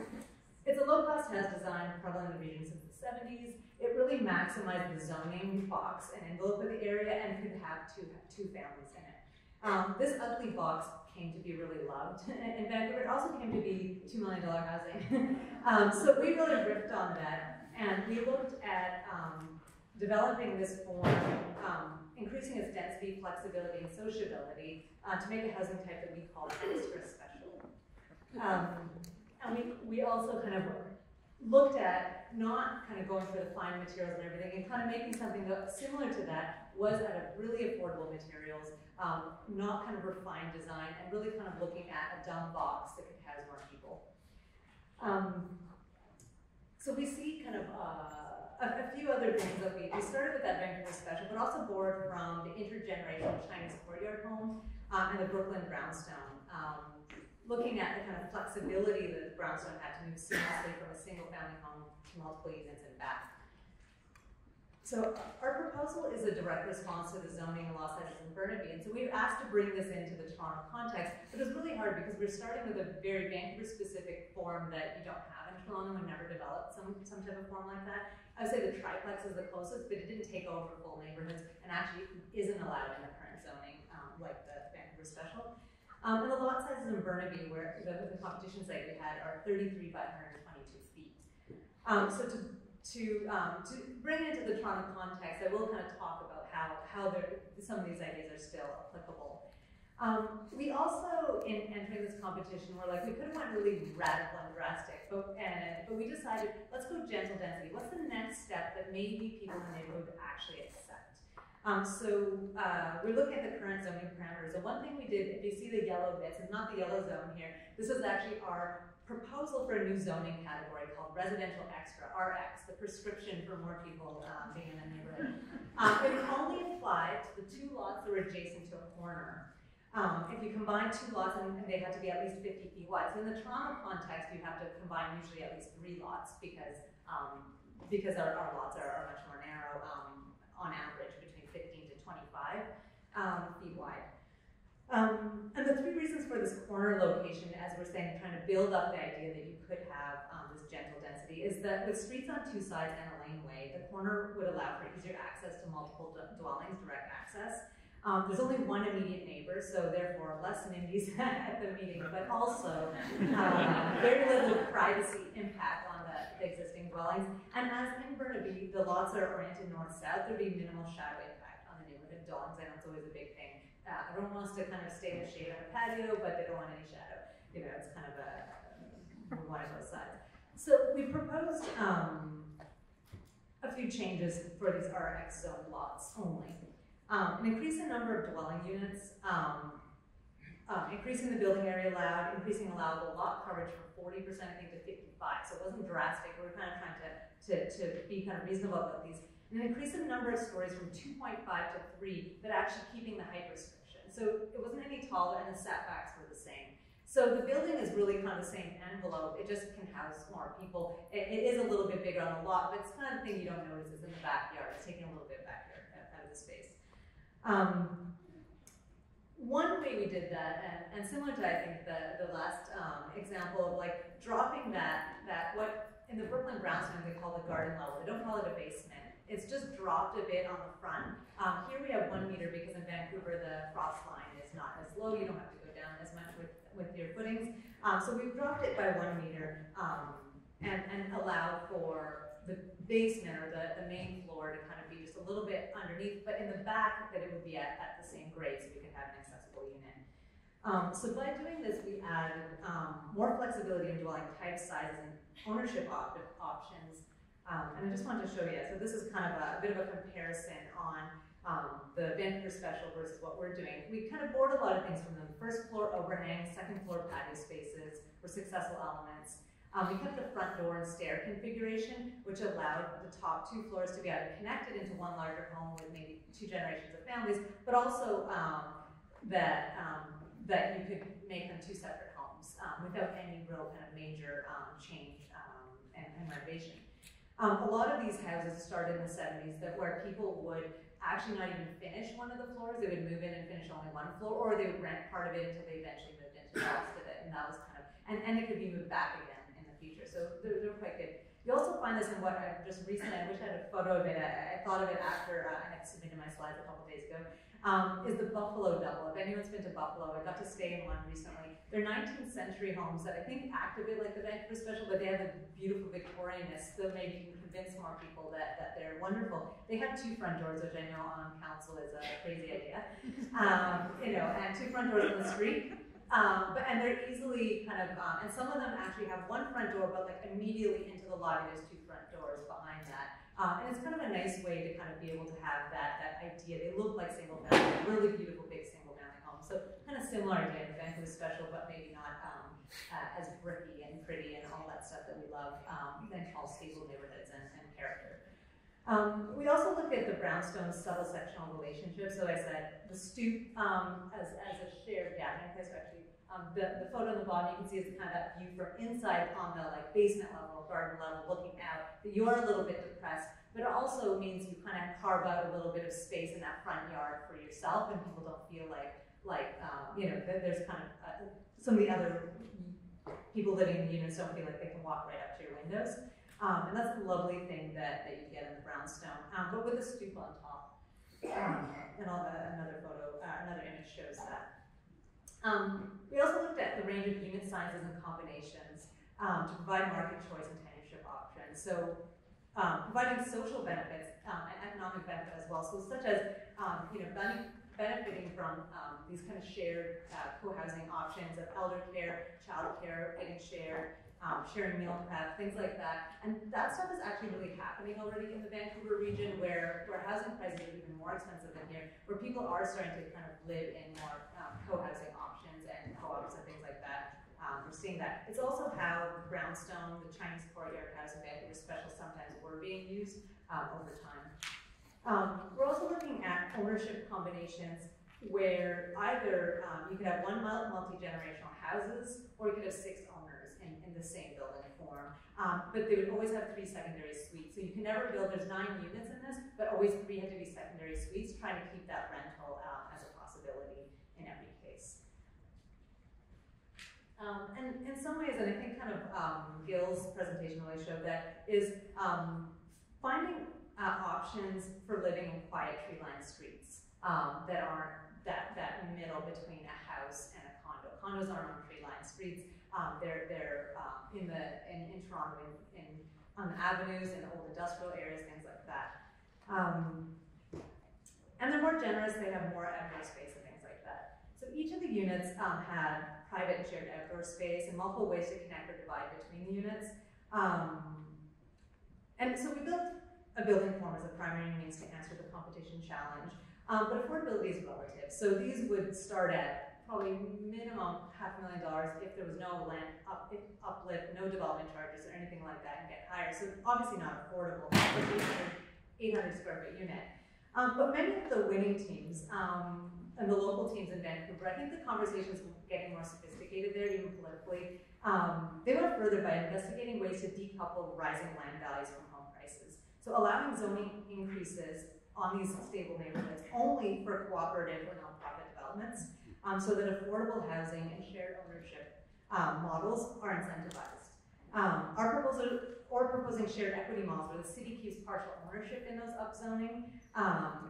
It's a low-cost house design prevalent in the region since the seventies. It really maximized the zoning box and envelope of the area and could have two, two families in it. Um, this ugly box came to be really loved in Vancouver. It also came to be two million dollar housing. um, so we really riffed on that, and we looked at um, developing this form, um, increasing its density, flexibility, and sociability uh, to make a housing type that we call extra special. Um, And we, we also kind of looked at not kind of going for the fine materials and everything and kind of making something that, similar to that, was out of really affordable materials, um, not kind of refined design, and really kind of looking at a dumb box that could house more people. Um, so we see kind of uh, a, a few other things that we, we started with that Vancouver Special, but also borrowed from the intergenerational Chinese courtyard home um, and the Brooklyn Brownstone. Um, looking at the kind of flexibility that the Brownstone had to move seamlessly from a single family home to multiple units and back. So our proposal is a direct response to the zoning and law sessions in Burnaby, and so we've asked to bring this into the Toronto context, but it's really hard because we're starting with a very Vancouver-specific form that you don't have in Toronto and never developed some, some type of form like that. I would say the triplex is the closest, but it didn't take over full neighborhoods and actually isn't allowed in the current zoning um, like the Vancouver Special. Um, and the lot sizes in Burnaby, where the, the competition site we had, are thirty-three by one hundred twenty-two feet. Um, so to to um, to bring it into the Toronto context, I will kind of talk about how how there, some of these ideas are still applicable. Um, we also, in entering this competition, were like, we could have went really radical and drastic, but and but we decided let's go gentle density. What's the next step that maybe people in the neighborhood actually accept? Um, so uh, we're looking at the current zoning parameters. And one thing we did, if you see the yellow bits, it's not the yellow zone here, this is actually our proposal for a new zoning category called residential extra, R X, the prescription for more people um, being in the neighborhood. Um, it only applied to the two lots that were adjacent to a corner. Um, if you combine two lots, and they had to be at least fifty feet wide. So in the Toronto context, you have to combine usually at least three lots because um, because our, our lots are, are much more narrow, um, on average between fifteen to twenty-five um, feet wide. Um, and the three reasons for this corner location, as we're saying, trying to build up the idea that you could have um, this gentle density, is that with streets on two sides and a laneway, the corner would allow for easier access to multiple dwellings, direct access. Um, there's only one immediate neighbor, so therefore less NIMBYs at the meeting, but also um, very little privacy impact on the, the existing dwellings. And as in Burnaby, the lots are oriented north-south, there'd be minimal shadow impact on the neighborhood dwellings. I know it's always a big thing. Uh, everyone wants to kind of stay in the shade on a patio, but they don't want any shadow. You know, it's kind of a, a one of those sides. So we proposed um, a few changes for these R X zone lots only. Um, an increase in number of dwelling units, um, uh, increasing the building area allowed, increasing allowable lot coverage from forty percent, I think, to fifty-five. So it wasn't drastic. We were kind of trying to, to, to be kind of reasonable about these. And an increase in the number of stories from two point five to three, but actually keeping the height restriction. So it wasn't any taller and the setbacks were the same. So the building is really kind of the same envelope. It just can house more people. It, it is a little bit bigger on the lot, but it's the kind of thing you don't notice is in the backyard. It's taking a little bit back here out of the space. Um, one way we did that, and, and similar to I think the, the last um, example of like dropping that, that what in the Brooklyn Brownstone they call the garden level. They don't call it a basement. It's just dropped a bit on the front. Um, here we have one meter because in Vancouver the frost line is not as low. You don't have to go down as much with, with your footings. Um, so we've dropped it by one meter um, and, and allowed for the basement or the, the main floor to kind of be just a little bit underneath, but in the back that it would be at, at the same grade so we could have an accessible unit. Um, so by doing this, we added um, more flexibility in dwelling type, sizes, and ownership op options. Um, and I just wanted to show you, so this is kind of a, a bit of a comparison on um, the Vancouver Special versus what we're doing. We kind of board a lot of things from them. First floor overhang, second floor patio spaces were successful elements. Um, we kept the front door and stair configuration, which allowed the top two floors to be either connected into one larger home with maybe two generations of families, but also um, that, um, that you could make them two separate homes um, without any real kind of major um, change um, and, and renovation. Um, a lot of these houses started in the seventies that where people would actually not even finish one of the floors, they would move in and finish only one floor, or they would rent part of it until they eventually moved into the rest of it, and that was kind of, and, and it could be moved back again in the future, so they're, they're quite good. You also find this in what I've just recently, I wish I had a photo of it, I, I thought of it after uh, I had submitted my slides a couple days ago, um, is the Buffalo Double. If anyone's been to Buffalo, I got to stay in one recently. They're nineteenth century homes that I think act a bit like the Vancouver Special, but they have a beautiful Victorianness, so maybe you can convince more people that, that they're wonderful. They have two front doors, which I know on council is a crazy idea, um, you know, and two front doors on the street. Um, but, and they're easily kind of, um, and some of them actually have one front door, but like immediately into the lobby, there's two front doors behind that. Um, and it's kind of a nice way to kind of be able to have that, that idea. They look like single family, really beautiful big single family. So kind of similar idea to the Vancouver Special, but maybe not um, uh, as bricky and pretty and all that stuff that we love um, than tall, stable neighborhoods and, and character. Um, we also looked at the brownstone subtle sectional relationship. So I said the stoop um, as, as a shared gathering place. Actually, um, the, the photo on the bottom you can see is kind of that view from inside on the like basement level, garden level, looking out. That you are a little bit depressed. But it also means you kind of carve out a little bit of space in that front yard for yourself, and people don't feel like. Like, um, you know, there's kind of uh, some of the other people living in the units don't feel like they can walk right up to your windows. Um, and that's a lovely thing that, that you get in the brownstone, um, but with a stoop on top. Um, and all the, another photo, uh, another image shows that. Um, we also looked at the range of unit sizes and combinations um, to provide market choice and tenureship options. So, um, providing social benefits um, and economic benefit as well. So, such as, um, you know, money. benefiting from um, these kind of shared uh, co-housing options of elder care, child care, getting shared, um, sharing meal prep, things like that. And that stuff is actually really happening already in the Vancouver region, where, where housing prices are even more expensive than here, where people are starting to kind of live in more um, co-housing options and co-ops and things like that. Um, we're seeing that. It's also how the brownstone, the Chinese courtyard house in Vancouver Special, sometimes were being used um, over time. Um, we're also looking at ownership combinations where either um, you could have one multi-generational houses, or you could have six owners in, in the same building form. Um, but they would always have three secondary suites. So you can never build, there's nine units in this, but always three have to be secondary suites, trying to keep that rental um, as a possibility in every case. Um, and in some ways, and I think kind of um, Gil's presentation really showed that, is um, finding uh, options for living in quiet tree-lined streets. Um, that aren't that that middle between a house and a condo. Condos aren't on tree-lined streets. Um, they're they're um, in the in, in Toronto, in, in on the avenues, in old industrial areas, things like that. Um, and they're more generous. They have more outdoor space and things like that. So each of the units um, had private and shared outdoor space and multiple ways to connect or divide between the units. Um, and so we built a building form as a primary means to answer the competition challenge. Um, but affordability is relative. So these would start at probably minimum half a million dollars if there was no land up, uplift, no development charges or anything like that, and get higher. So obviously not affordable, eight hundred square foot unit. Um, but many of the winning teams um, and the local teams in Vancouver, I think the conversation's getting more sophisticated there, even politically. Um, they went further by investigating ways to decouple rising land values from home prices. So allowing zoning increases on these stable neighborhoods only for cooperative or nonprofit developments, um, so that affordable housing and shared ownership um, models are incentivized. Um, our proposal, or proposing shared equity models where the city keeps partial ownership in those upzoning, um,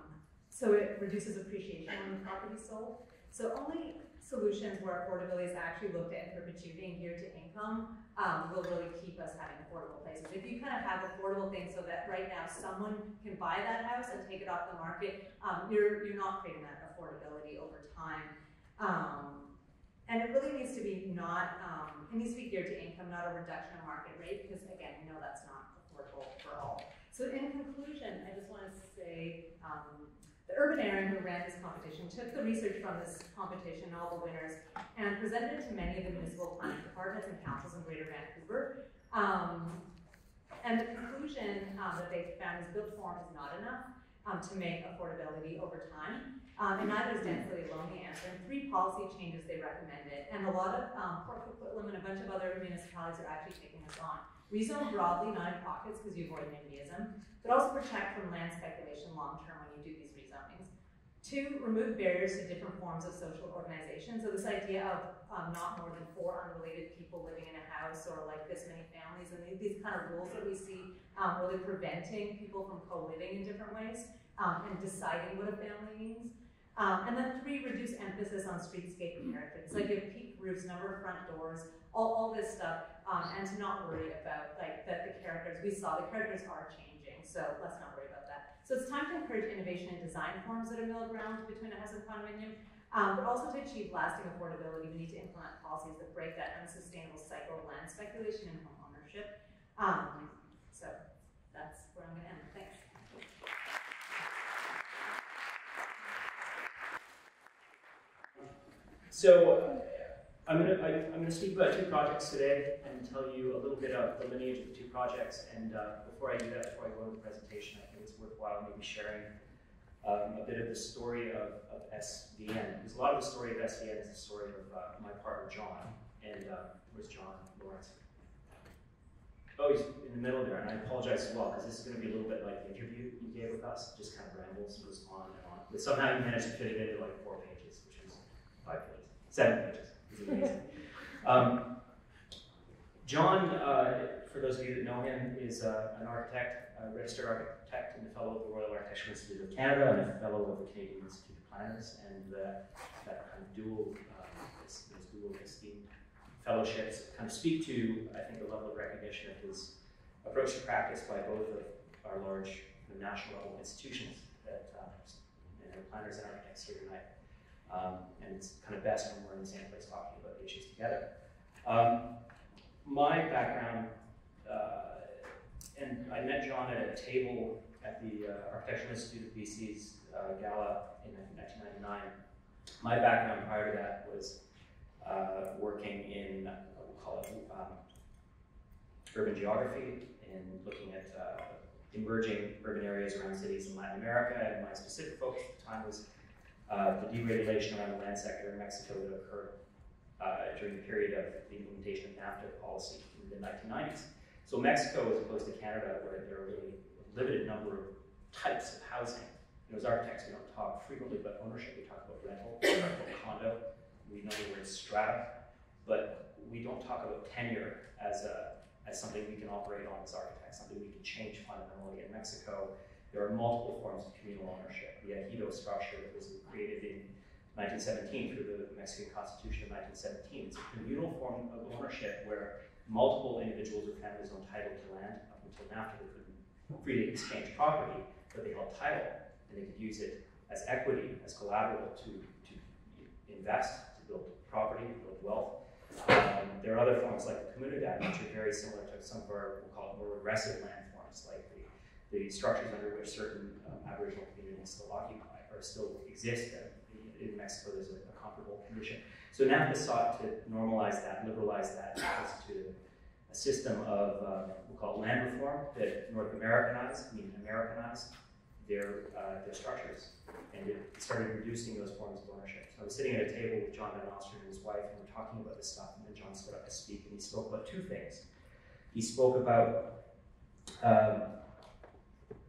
so it reduces appreciation when the property sold. So only solutions where affordability is actually looked at in perpetuity and geared to income um, will really keep us having affordable places. If you kind of have affordable things so that right now someone can buy that house and take it off the market, um, you're, you're not creating that affordability over time. Um, and it really needs to be not, um, it needs to be geared to income, not a reduction in market rate, because again, we know that's not affordable for all. So in conclusion, I just want to say, um, the urbanarian who ran this competition took the research from this competition, all the winners, and presented it to many of the municipal planning departments and councils in Greater Vancouver. Um, and the conclusion um, that they found is built form is not enough um, to make affordability over time. Um, and neither is density alone the answer. And three policy changes they recommended. And a lot of um, Port Coquitlam and a bunch of other municipalities are actually taking this on. Rezone broadly, not in pockets, because you avoid NIMBYism, but also protect from land speculation long term when you do these rezonings. Two, remove barriers to different forms of social organization. So this idea of um, not more than four unrelated people living in a house, or like this many families, and these kind of rules that we see um, really preventing people from co-living in different ways um, and deciding what a family means. Um, and then three, reduce emphasis on streetscape inheritance, like you have peaked roofs, number of front doors, all, all this stuff, um, and to not worry about like that the characters we saw, the characters are changing, so let's not worry about that. So it's time to encourage innovation and design forms that are middle ground between a house and condominium, um, but also to achieve lasting affordability, we need to implement policies that break that unsustainable cycle of land speculation and home ownership. Um, so that's where I'm going to end. Thanks. So uh, I'm going to I'm going to speak about two projects today and tell you a little bit of the lineage of the two projects. And uh, before I do that, before I go into the presentation, I think it's worthwhile maybe sharing um, a bit of the story of, of S V N, because a lot of the story of S V N is the story of uh, my partner John. And uh, where's John Lawrence? Oh, he's in the middle there, and I apologize as well, because this is going to be a little bit like the interview you gave with us, just kind of rambles, goes on and on. But somehow you managed to fit it into like four pages, which was five pages. Seven pages. It's amazing. um, John, uh, for those of you that know him, is uh, an architect, a registered architect, and a fellow of the Royal Architectural Institute of Canada, and a fellow of the Canadian Institute of Planners, and uh, that kind of dual, uh, this, those dual esteemed fellowships kind of speak to, I think, a level of recognition of his approach to practice by both of our large kind of national level institutions that uh, you know, planners and architects here tonight. Um, and it's kind of best when we're in the same place talking about the issues together. Um, my background, uh, and I met John at a table at the uh, Architectural Institute of B C's uh, gala in nineteen ninety-nine. My background prior to that was uh, working in, uh, we'll call it um, urban geography, and looking at uh, emerging urban areas around cities in Latin America. And my specific focus at the time was uh, the deregulation around the land sector in Mexico that occurred uh, during the period of the implementation of NAFTA policy in the nineteen nineties. So Mexico, as opposed to Canada, where there are really a limited number of types of housing. And as architects, we don't talk frequently about ownership. We talk about rental, we talk about condo. We know the word strata, but we don't talk about tenure as a as something we can operate on as architects, something we can change fundamentally. In Mexico, there are multiple forms of communal ownership. The ejido structure that was created in nineteen seventeen through the Mexican Constitution of nineteen seventeen. It's a communal form of ownership where multiple individuals or families own title to land. Up until now, they couldn't freely exchange property, but they held title, and they could use it as equity, as collateral to, to invest, to build property, to build wealth. Um, there are other forms like the comunidad, which are very similar to some of our, we'll call it more regressive land forms, like the, the structures under which certain um, Aboriginal communities still occupy or still exist. In, in Mexico, there's a, a comparable condition. So NAFTA sought to normalize that, liberalize that, institute a system of um, we'll call it land reform that North Americanized, meaning Americanized their uh, their structures, and it started reducing those forms of ownership. I was sitting at a table with John Van Oster and his wife, and we were talking about this stuff, and then John stood up to speak, and he spoke about two things. He spoke about um,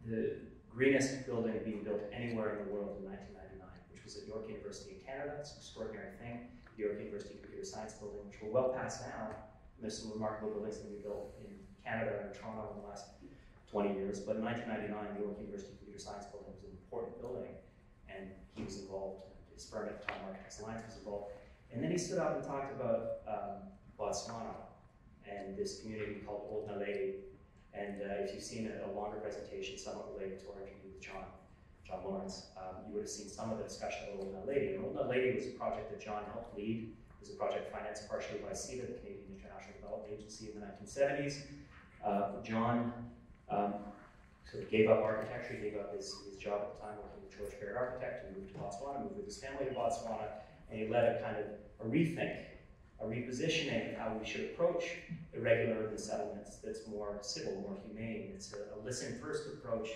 the greenest building being built anywhere in the world in nineteen ninety-nine, which was at York University in Canada. It's an extraordinary thing. The York University Computer Science Building, which we're well past now. And there's some remarkable buildings that we built in Canada and Toronto in the last twenty years, but in nineteen ninety-nine, the York University Computer Science Building was an important building, and he was involved. His firm at the time, Architects Alliance, was involved. And then he stood up and talked about um, Botswana and this community called Old Naledi. And uh, if you've seen a, a longer presentation, somewhat related to our interview with John, John Lawrence, um, you would have seen some of the discussion of Old Naledi. And Old Naledi was a project that John helped lead. It was a project financed partially by CETA, the Canadian International Development Agency, in the nineteen seventies. Uh, John um, So he gave up architecture, he gave up his, his job at the time working with George Barrett Architect, and moved to Botswana, moved with his family to Botswana, and he led a kind of a rethink, a repositioning of how we should approach irregular urban settlements that's more civil, more humane. It's a, a listen-first approach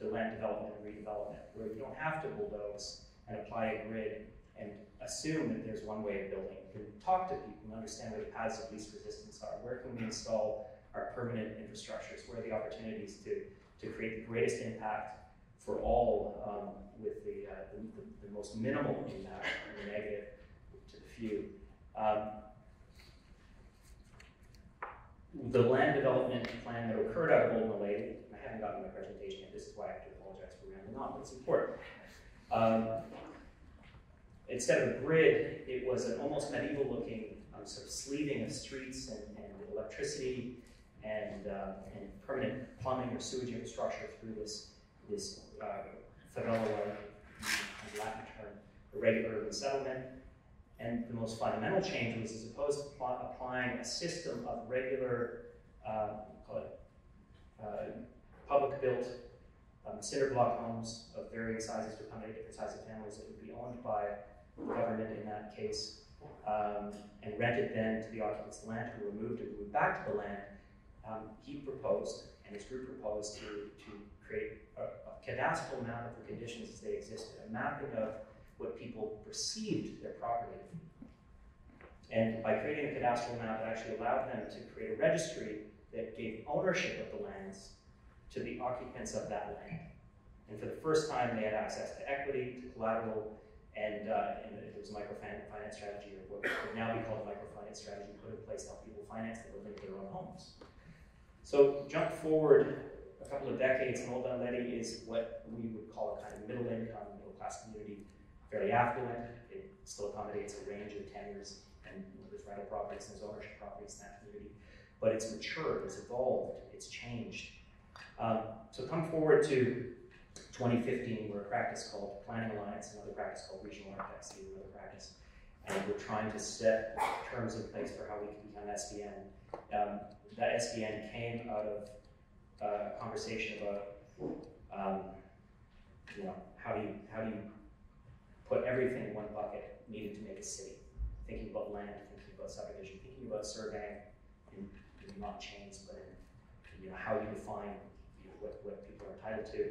to land development and redevelopment, where you don't have to bulldoze and apply a grid and assume that there's one way of building. You can talk to people and understand where the paths of least resistance are. Where can we install our permanent infrastructures? Where are the opportunities to to create the greatest impact for all um, with the, uh, the, the most minimal impact and the negative to the few. Um, the land development plan that occurred out of Old Malay, I haven't gotten my presentation yet, this is why I have to apologize for rambling on, but it's important. Um, instead of grid, it was an almost medieval looking um, sort of sleeving of streets and, and electricity, And, uh, and permanent plumbing or sewage infrastructure through this this uh, favela-like Latin term, irregular urban settlement. And the most fundamental change was, as opposed to applying a system of regular, uh, call it uh, public-built um, cinder block homes of varying sizes to accommodate different sizes of families that would be owned by the government in that case, um, and rented then to the occupants of the land, who were moved and moved back to the land. Um, he proposed, and his group proposed, to, to create a, a cadastral map of the conditions as they existed, a mapping of what people perceived their property. And by creating a cadastral map, it actually allowed them to create a registry that gave ownership of the lands to the occupants of that land. And for the first time, they had access to equity, to collateral, and, uh, and it was a microfinance strategy, or what would now be called a microfinance strategy, put in place to help people finance the living of their own homes. So jump forward a couple of decades, and Old Naledi is what we would call a kind of middle income, middle class community, very affluent. It still accommodates a range of tenures, and you know, there's rental properties, and there's ownership properties in that community. But it's matured, it's evolved, it's changed. Um, so come forward to twenty fifteen, where a practice called Planning Alliance, another practice called Regional Architects, another practice, and we're trying to set terms in place for how we can become S D N. Um, that S D N came out of uh, a conversation about um, you know how do you how do you put everything in one bucket needed to make a city. Thinking about land, thinking about subdivision, thinking about surveying, and not chains, but in, you know how you define you know, what what people are entitled to.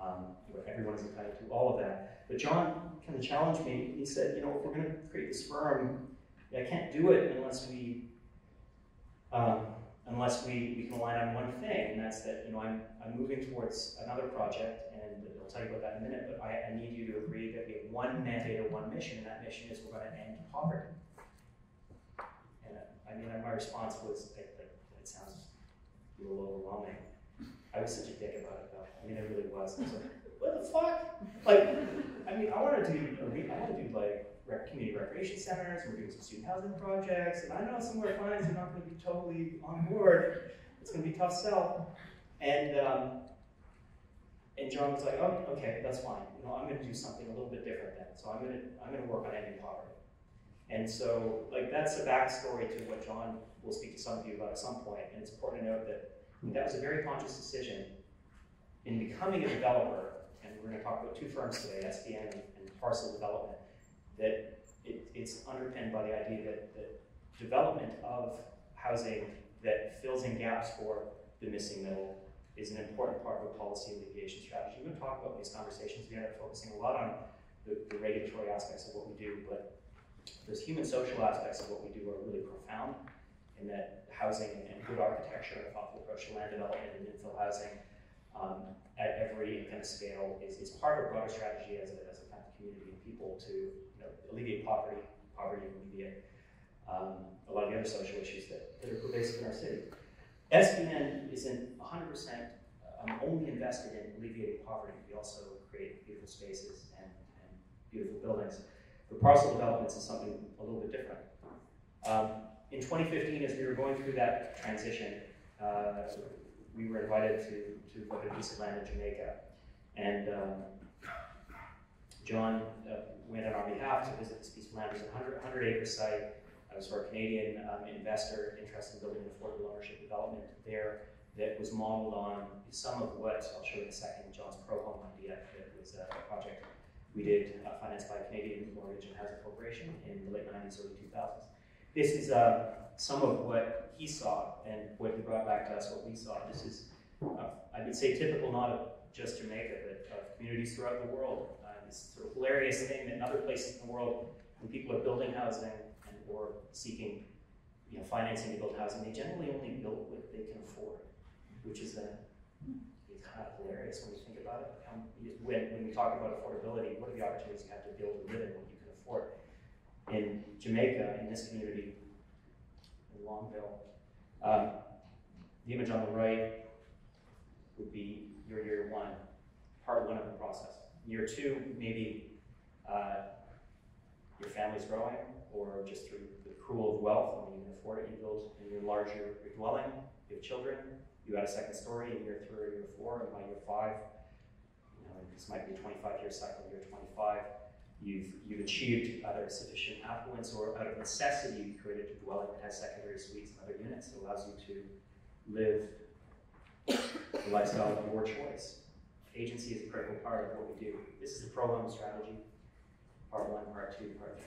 Um, what everyone's entitled to, all of that. But John kind of challenged me. He said, you know, if we're going to create this firm, I can't do it unless we, um, unless we, we can align on one thing, and that's that, you know, I'm, I'm moving towards another project, and I'll tell you about that in a minute, but I, I need you to agree that we have one mandate or one mission, and that mission is we're going to end poverty. And I, I mean, my response was, like, like, it sounds a little overwhelming. I was such a dick about it, though. I mean, I really was. I was like, what the fuck? Like, I mean, I want to do, I want to do like rec community recreation centers. We're doing some student housing projects, and I know some of our clients are not going to be totally on board. It's going to be a tough sell. And um, and John was like, oh, okay, that's fine. You know, I'm going to do something a little bit different then. So I'm going to I'm going to work on ending poverty. And so, like, that's the backstory to what John will speak to some of you about at some point. And it's important to note that. That was a very conscious decision in becoming a developer, and we're going to talk about two firms today, S D N and Parcel Development, that it, it's underpinned by the idea that the development of housing that fills in gaps for the missing middle is an important part of a policy and litigation strategy. We're going to talk about these conversations. We end up focusing a lot on the, the regulatory aspects of what we do, but those human social aspects of what we do are really profound, and that housing and good architecture and thoughtful approach to land development and infill housing um, at every kind of scale is, is part of a broader strategy as a, as a kind of community of people to you know, alleviate poverty, poverty and alleviate um, a lot of the other social issues that, that are pervasive in our city. S B N isn't one hundred percent um, only invested in alleviating poverty. We also create beautiful spaces and, and beautiful buildings. But Parcel Developments is something a little bit different. Um, In twenty fifteen, as we were going through that transition, uh, we were invited to, to look at a piece of land in Jamaica. And um, John uh, went on our behalf to visit this piece of land. It was a hundred acre site. It was for a Canadian um, investor interested in building an affordable ownership development there that was modeled on some of what, I'll show you in a second, John's Pro Home idea that was a project we did uh, financed by a Canadian mortgage and housing corporation in the late nineties, early two thousands. This is uh, some of what he saw and what he brought back to us, what we saw. This is, uh, I would say, typical not of just Jamaica, but of communities throughout the world. Uh, this sort of hilarious thing that in other places in the world, when people are building housing and or seeking you know, financing to build housing, they generally only build what they can afford, which is uh, it's kind of hilarious when you think about it. Um, when, when we talk about affordability, what are the opportunities you have to build and live in what you can afford? In Jamaica, in this community, in Longville. Um, the image on the right would be your year one, part one of the process. Year two, maybe uh, your family's growing, or just through the accrual of wealth, when you can afford it, you build in your larger your dwelling, you have children, you add a second story in year three or year four, and by year five, you know, this might be a twenty-five year cycle, year twenty-five. You've, you've achieved either sufficient affluence or out of necessity, you've created a dwelling that has secondary suites and other units that allows you to live the lifestyle of your choice. Agency is a critical part of what we do. This is the program strategy, part one, part two, part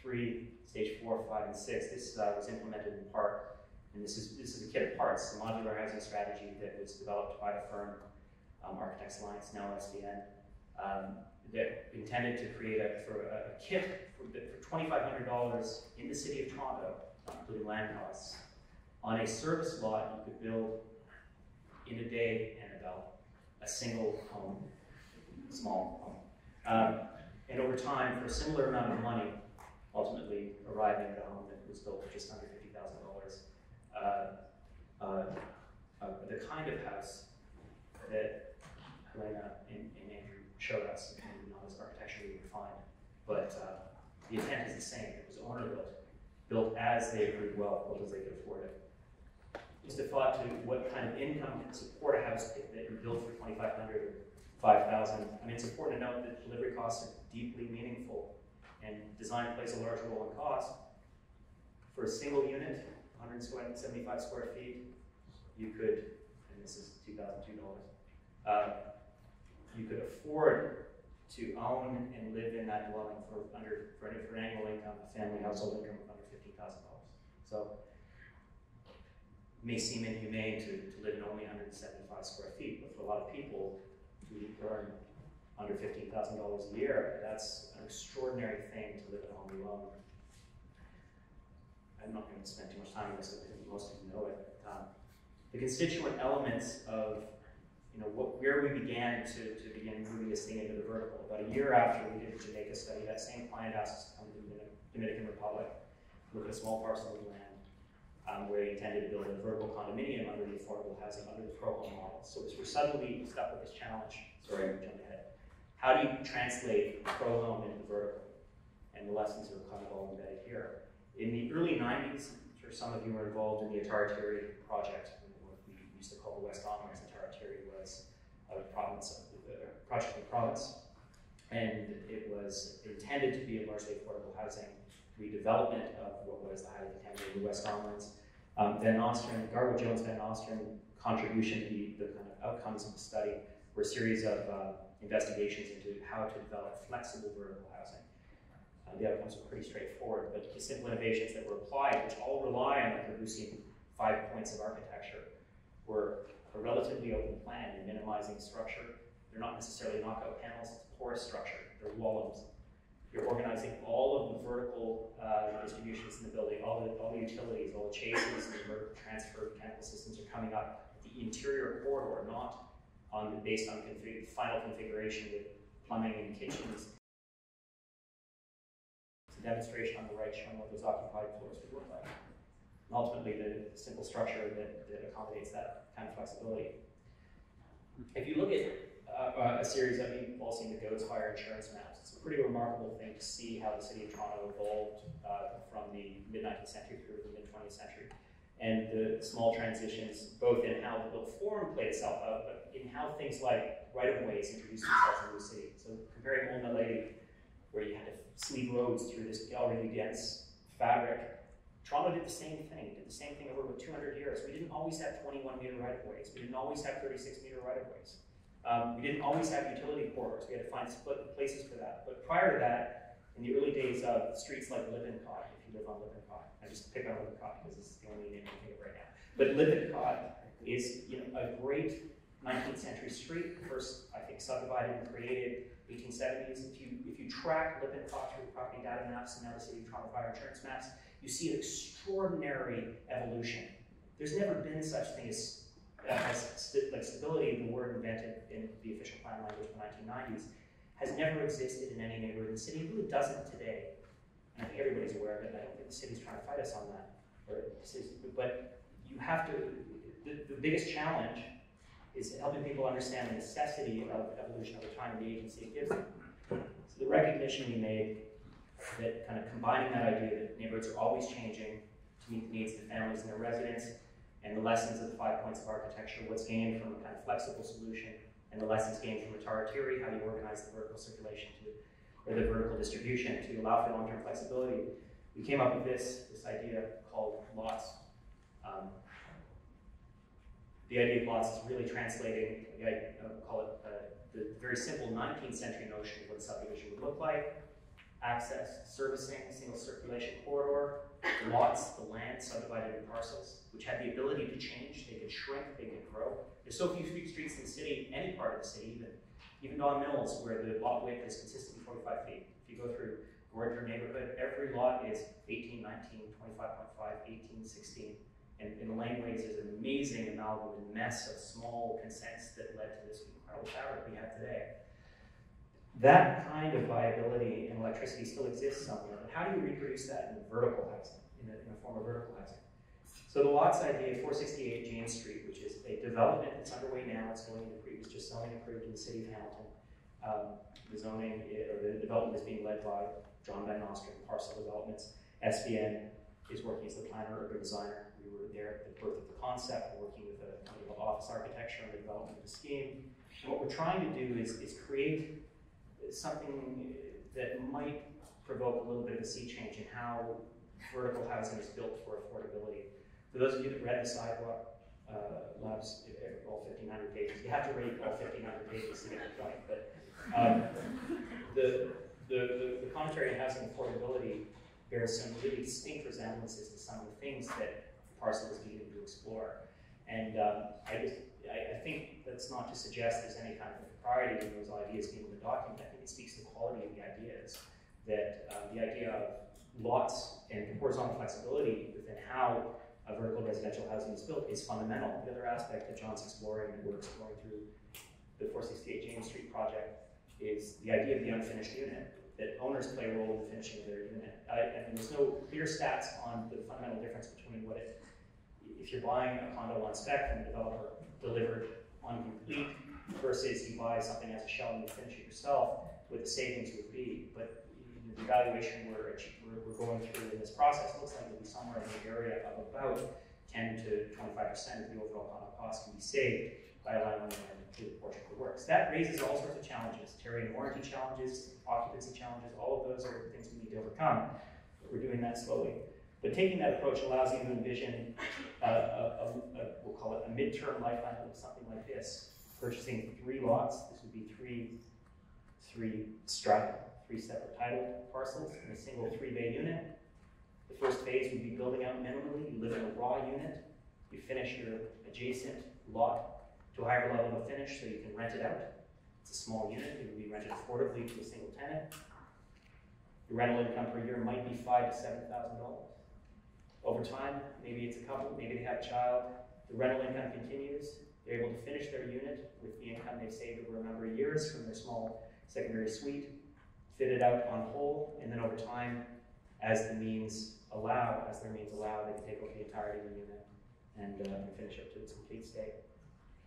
three, stage four, five, and six. This uh, was implemented in part, and this is, this is a kit of parts, the modular housing strategy that was developed by the firm, um, Architects Alliance, now S D N. Um, that intended to create a, for a, a kit for, for twenty-five hundred dollars in the city of Toronto, including land costs, on a service lot you could build in a day, Annabelle, a single home, small home. Um, and over time, for a similar amount of money, ultimately arriving at a home that was built for just under fifty thousand dollars, uh, uh, uh, the kind of house that Helena and, and Andrew showed us, and not as architecturally refined, but uh, the intent is the same. It was owner built, built as they accrued wealth, built as they could afford it. Just a thought to what kind of income can support a house that you build for twenty-five hundred dollars or five thousand dollars. I mean, it's important to note that delivery costs are deeply meaningful and design plays a large role in cost. For a single unit, one hundred seventy-five square feet, you could, and this is two thousand two dollars, uh, you could afford to own and live in that dwelling for under for an, for an annual income, a family household income of under fifty thousand dollars. So it may seem inhumane to, to live in only one hundred seventy-five square feet, but for a lot of people who earn under fifteen thousand dollars a year, that's an extraordinary thing to live at home alone. I'm not going to spend too much time on this, I think most of you know it. Um, the constituent elements of you know, what, where we began to, to begin moving this thing into the vertical. About a year after we did the Jamaica study, that same client asked us to come to the Dominican Republic, look at a small parcel of land um, where he intended to build a vertical condominium under the affordable housing, under the program model. So we're suddenly stuck with this challenge. Sorry, I jumped ahead. How do you translate pro home into the vertical? And the lessons are kind of all embedded here. In the early nineties, I'm sure some of you were involved in the Atara-Tiri project, what we used to call the West Onlands. Atara-Tiri was a province, a project in the province, and it was intended to be a largely affordable housing redevelopment of what was the highly contaminated West Onlands. Um, Van Nostrand, Garwood Jones Van Nostrand contribution to the, the kind of outcomes of the study were a series of uh, investigations into how to develop flexible vertical housing. Uh, the outcomes were pretty straightforward, but the simple innovations that were applied, which all rely on the producing five points of architecture, were a relatively open plan in minimizing structure. They're not necessarily knockout panels, it's porous structure, they're wall-ums. You're organizing all of the vertical uh, distributions in the building, all the, all the utilities, all the chases, and the vertical transfer mechanical systems are coming up the interior corridor, not on the, based on config, final configuration with plumbing and kitchens. It's a demonstration on the right showing what those occupied floors would look like. And ultimately, the simple structure that, that accommodates that kind of flexibility. If you look at uh, a series, I mean, we've all seen the GOATS fire insurance maps. It's a pretty remarkable thing to see how the city of Toronto evolved uh, from the mid-nineteenth century through to the mid-twentieth century. And the small transitions, both in how the built form played itself out, but in how things like right-of-ways introduced themselves into the city. So comparing Old Milady, where you had to sleeve roads through this already dense fabric, Toronto did the same thing, did the same thing over about two hundred years. We didn't always have twenty-one meter right-of-ways. We didn't always have thirty-six meter right-of-ways. Um, we didn't always have utility corridors. We had to find split places for that. But prior to that, in the early days of streets like Lippincott, if you live on Lippincott, I just pick on Lippincott because it's the only name I think of right now. But Lippincott is you know, a great nineteenth century street, first, I think, subdivided and created eighteen seventies. If you, if you track Lippincott through property data maps and now the City of Toronto fire insurance maps, you see an extraordinary evolution. There's never been such thing as, uh, as st like stability, the word invented in the official plan language of the nineteen nineties, has never existed in any neighborhood in the city. It really doesn't today. And I think everybody's aware of it, and I don't think the city's trying to fight us on that. Or, but you have to, the, the biggest challenge is helping people understand the necessity of evolution over time and the agency it gives them. So the recognition we made that kind of combining that idea that neighborhoods are always changing to meet the needs of the families and their residents, and the lessons of the five points of architecture, what's gained from a kind of flexible solution, and the lessons gained from Atara-Tiri, how you organize the vertical circulation to, or the vertical distribution to allow for long-term flexibility. We came up with this, this idea called lots. Um, The idea of lots is really translating, I call it uh, the very simple nineteenth century notion of what a subdivision would look like: access, servicing, single circulation corridor, lots, the land subdivided in parcels, which had the ability to change. They could shrink, they could grow. There's so few streets in the city, any part of the city, even, even Don Mills, where the lot width is consistently forty-five feet. If you go through your neighborhood, every lot is eighteen, nineteen, twenty-five point five, eighteen, sixteen. And in the laneways, there's an amazing amalgam and mess of small consents that led to this incredible fabric we have today. That kind of viability in electricity still exists somewhere, but how do you reproduce that in vertical housing, in a, in a form of vertical housing? So the lots idea, four sixty-eight James Street, which is a development that's underway now, it's going into pre, it was just zoning approved in the city of Hamilton. Um, the zoning, or the development is being led by John Van Nostrand, Parcel Developments. S V N is working as the planner, urban designer. We were there at the birth of the concept, working with a kind of office architecture and the development of the scheme. And what we're trying to do is, is create something that might provoke a little bit of a sea change in how vertical housing is built for affordability. For those of you that read the sidewalk uh, labs, all fifteen hundred pages, you have to read all fifteen hundred pages to get it right, but um, the, the, the, the commentary on housing affordability bears some really distinct resemblances to some of the things that the parcel is needed to explore. And um, I, just, I, I think that's not to suggest there's any kind of propriety in those ideas being in the document. I think it speaks to the quality of the ideas, that uh, the idea of lots and horizontal flexibility within how a vertical residential housing is built is fundamental. The other aspect that John's exploring and we're exploring through the four sixty-eight James Street project is the idea of the unfinished unit, that owners play a role in the finishing of their unit. I, and there's no clear stats on the fundamental difference between what it, if you're buying a condo on spec from a developer delivered on complete versus you buy something as a shell and you finish it yourself, what the savings would be. But the valuation we're, we're going through in this process looks like it'll be somewhere in the area of about ten to twenty-five percent of the overall condo cost can be saved by allowing them to do the portion of the works. That raises all sorts of challenges, terrain warranty challenges, occupancy challenges, all of those are things we need to overcome, but we're doing that slowly. But taking that approach allows you to envision, uh, a, a, a, we'll call it a midterm lifetime of something like this, purchasing three lots. This would be three, three strata, three separate title parcels in a single three-bay unit. The first phase would be building out minimally. You live in a raw unit. You finish your adjacent lot to a higher level of finish so you can rent it out. It's a small unit. It would be rented affordably to a single tenant. Your rental income per year might be five to seven thousand dollars. Over time, maybe it's a couple, maybe they have a child, the rental income continues, they're able to finish their unit with the income they've saved over a number of years from their small secondary suite, fit it out on whole, and then over time, as the means allow, as their means allow, they can take over the entirety of the unit and, uh, and finish up to its complete state.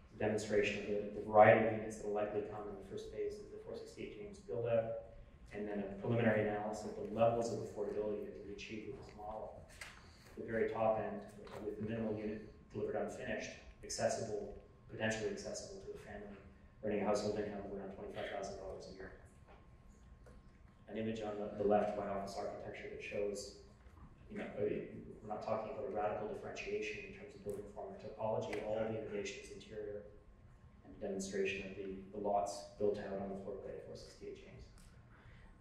It's a demonstration of the, the variety of units that will likely come in the first phase of the four sixty-eight James build-up, and then a preliminary analysis of the levels of affordability that can be achieved with this model. The very top end with the minimal unit delivered unfinished, accessible, potentially accessible to a family earning a household income of around twenty-five thousand dollars a year. An image on the, the left by Office Architecture that shows, you know, we're not talking about a radical differentiation in terms of building form or topology, all of the innovations interior and demonstration of the, the lots built out on the floor plate of four sixty-eight James.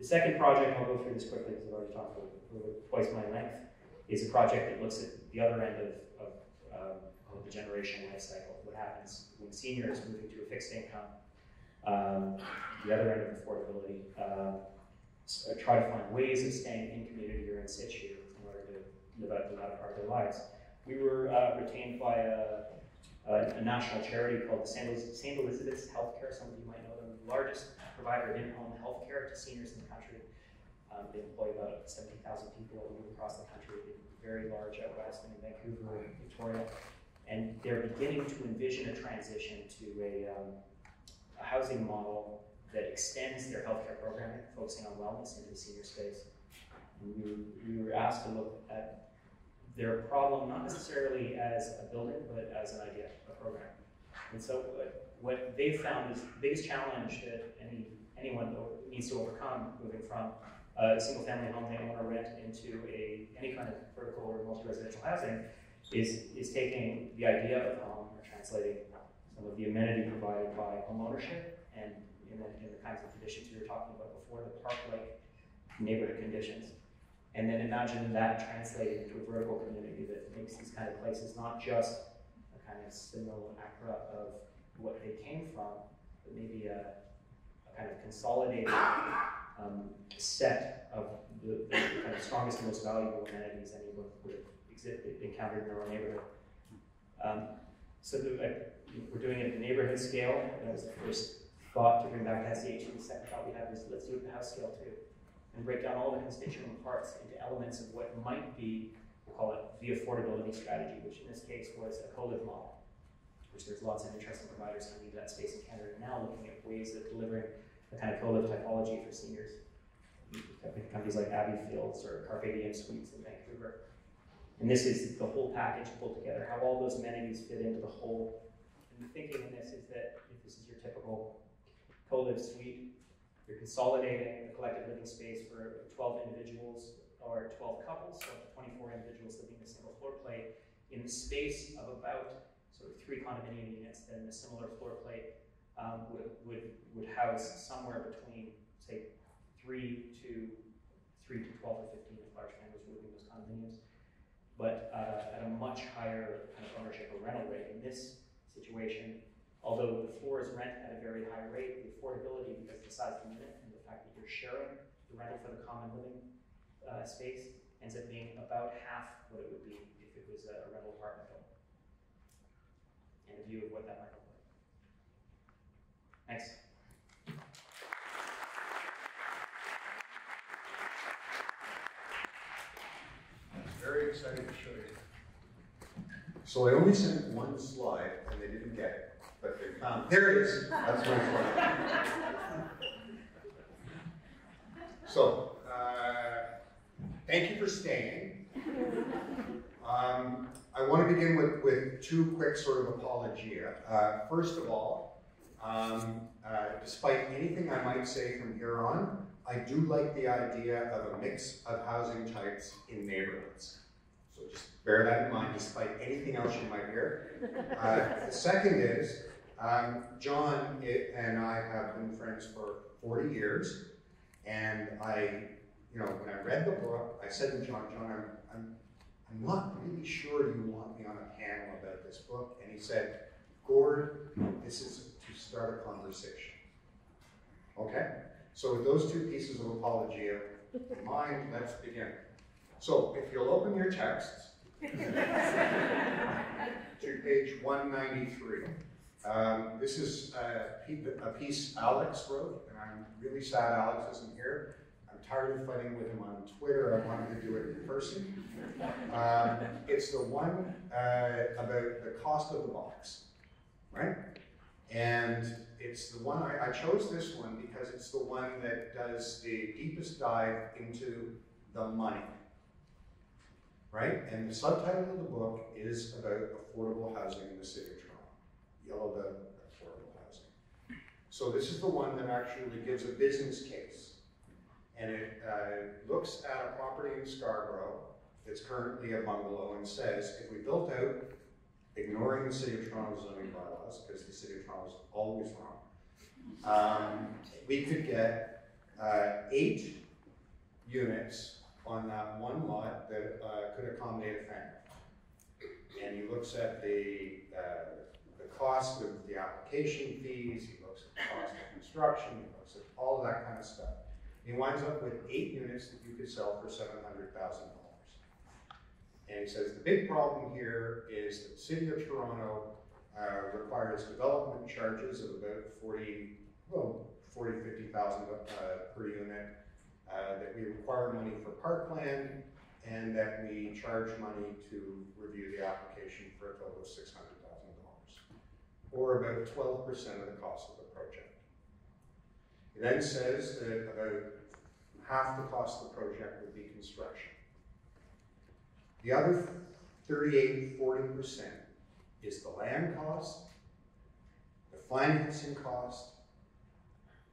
The second project, I'll go through this quickly because I've already talked for, for twice my length, is a project that looks at the other end of, of, um, of the generational life cycle. What happens when senior is moving to a fixed income, um, the other end of affordability. Uh, so try to find ways of staying in community or in situ in order to live out the latter part of their lives. We were uh, retained by a, a, a national charity called Saint Elizabeth's Healthcare. Some of you might know them, the largest provider of in-home healthcare to seniors in the country. Um, they employ about seventy thousand people all over across the country. They're very large out west in Vancouver, Victoria. And they're beginning to envision a transition to a, um, a housing model that extends their healthcare programming, focusing on wellness into the senior space. And we, were, we were asked to look at their problem, not necessarily as a building, but as an idea, a program. And so what, what they found is the biggest challenge that any, anyone needs to overcome moving from a uh, single-family home they own or rent into a any kind of vertical or multi-residential housing is is taking the idea of the home or translating some of the amenity provided by home ownership and in the, in the kinds of conditions we were talking about before, the park-like neighborhood conditions, and then imagine that translated into a vertical community that makes these kind of places not just a kind of simulacra of what they came from, but maybe a, a kind of consolidated Um, set of the, the kind of strongest and most valuable amenities anyone would have encountered in their own neighborhood. Um, so the, uh, we're doing it at the neighborhood scale. That was the first thought to bring back to S D H, and the second thought we had was let's do it at the house scale too, and break down all the constituent parts into elements of what might be, we'll call it the affordability strategy, which in this case was a co-live model, which there's lots of interesting providers coming into that space in Canada now looking at ways of delivering a kind of co-live typology for seniors. Companies like Abbey Fields or Carpe Diem Suites in Vancouver. And this is the whole package pulled together, how all those amenities fit into the whole. And the thinking in this is that if this is your typical co-live suite, You're consolidating the collective living space for twelve individuals or twelve couples, so up to twenty-four individuals living in a single floor plate in the space of about sort of three condominium units. Then a similar floor plate um, would, would, would house somewhere between, say, three to three to twelve or fifteen if large families were living in those condominiums, but uh, at a much higher kind of ownership or rental rate. In this situation, although the floors rent at a very high rate, the affordability, because of the size of the unit and the fact that you're sharing the rental for the common living uh, space, ends up being about half what it would be if it was a rental apartment building, and a view of what that might look like. Next. Very excited to show you. So I only sent one slide, and they didn't get it, but they found. There it is. That's my slide. So uh, thank you for staying. Um, I want to begin with, with two quick sort of apologia. Uh, first of all, um, uh, despite anything I might say from here on, I do like the idea of a mix of housing types in neighborhoods. So just bear that in mind, despite anything else you might hear. Uh, the second is, um, John and I have been friends for forty years, and I, you know, when I read the book, I said to John, John, I'm, I'm, I'm not really sure you want me on a panel about this book, and he said, Gord, this is to start a conversation, okay? So with those two pieces of apologia in mind, let's begin. So if you'll open your texts to page one ninety-three. Um, this is a, a piece Alex wrote, and I'm really sad Alex isn't here. I'm tired of fighting with him on Twitter. I wanted to do it in person. Um, it's the one uh, about the cost of the box, right? And it's the one, I, I chose this one because it's the one that does the deepest dive into the money, right? And the subtitle of the book is about affordable housing in the city of Toronto, Yellow Belt affordable housing. So this is the one that actually gives a business case. And it uh, looks at a property in Scarborough that's currently a bungalow and says, if we built out, ignoring the City of Toronto's zoning bylaws, because the City of Toronto's always wrong, um, we could get uh, eight units on that one lot that uh, could accommodate a family. And he looks at the, uh, the cost of the application fees, he looks at the cost of construction, he looks at all of that kind of stuff. And he winds up with eight units that you could sell for seven hundred thousand dollars. And he says, the big problem here is that the City of Toronto uh, requires development charges of about forty, well, forty, fifty thousand uh, per unit, uh, that we require money for parkland, and that we charge money to review the application for a total of six hundred thousand dollars, or about twelve percent of the cost of the project. He then says that about half the cost of the project would be construction. The other thirty-eight, forty percent is the land cost, the financing cost,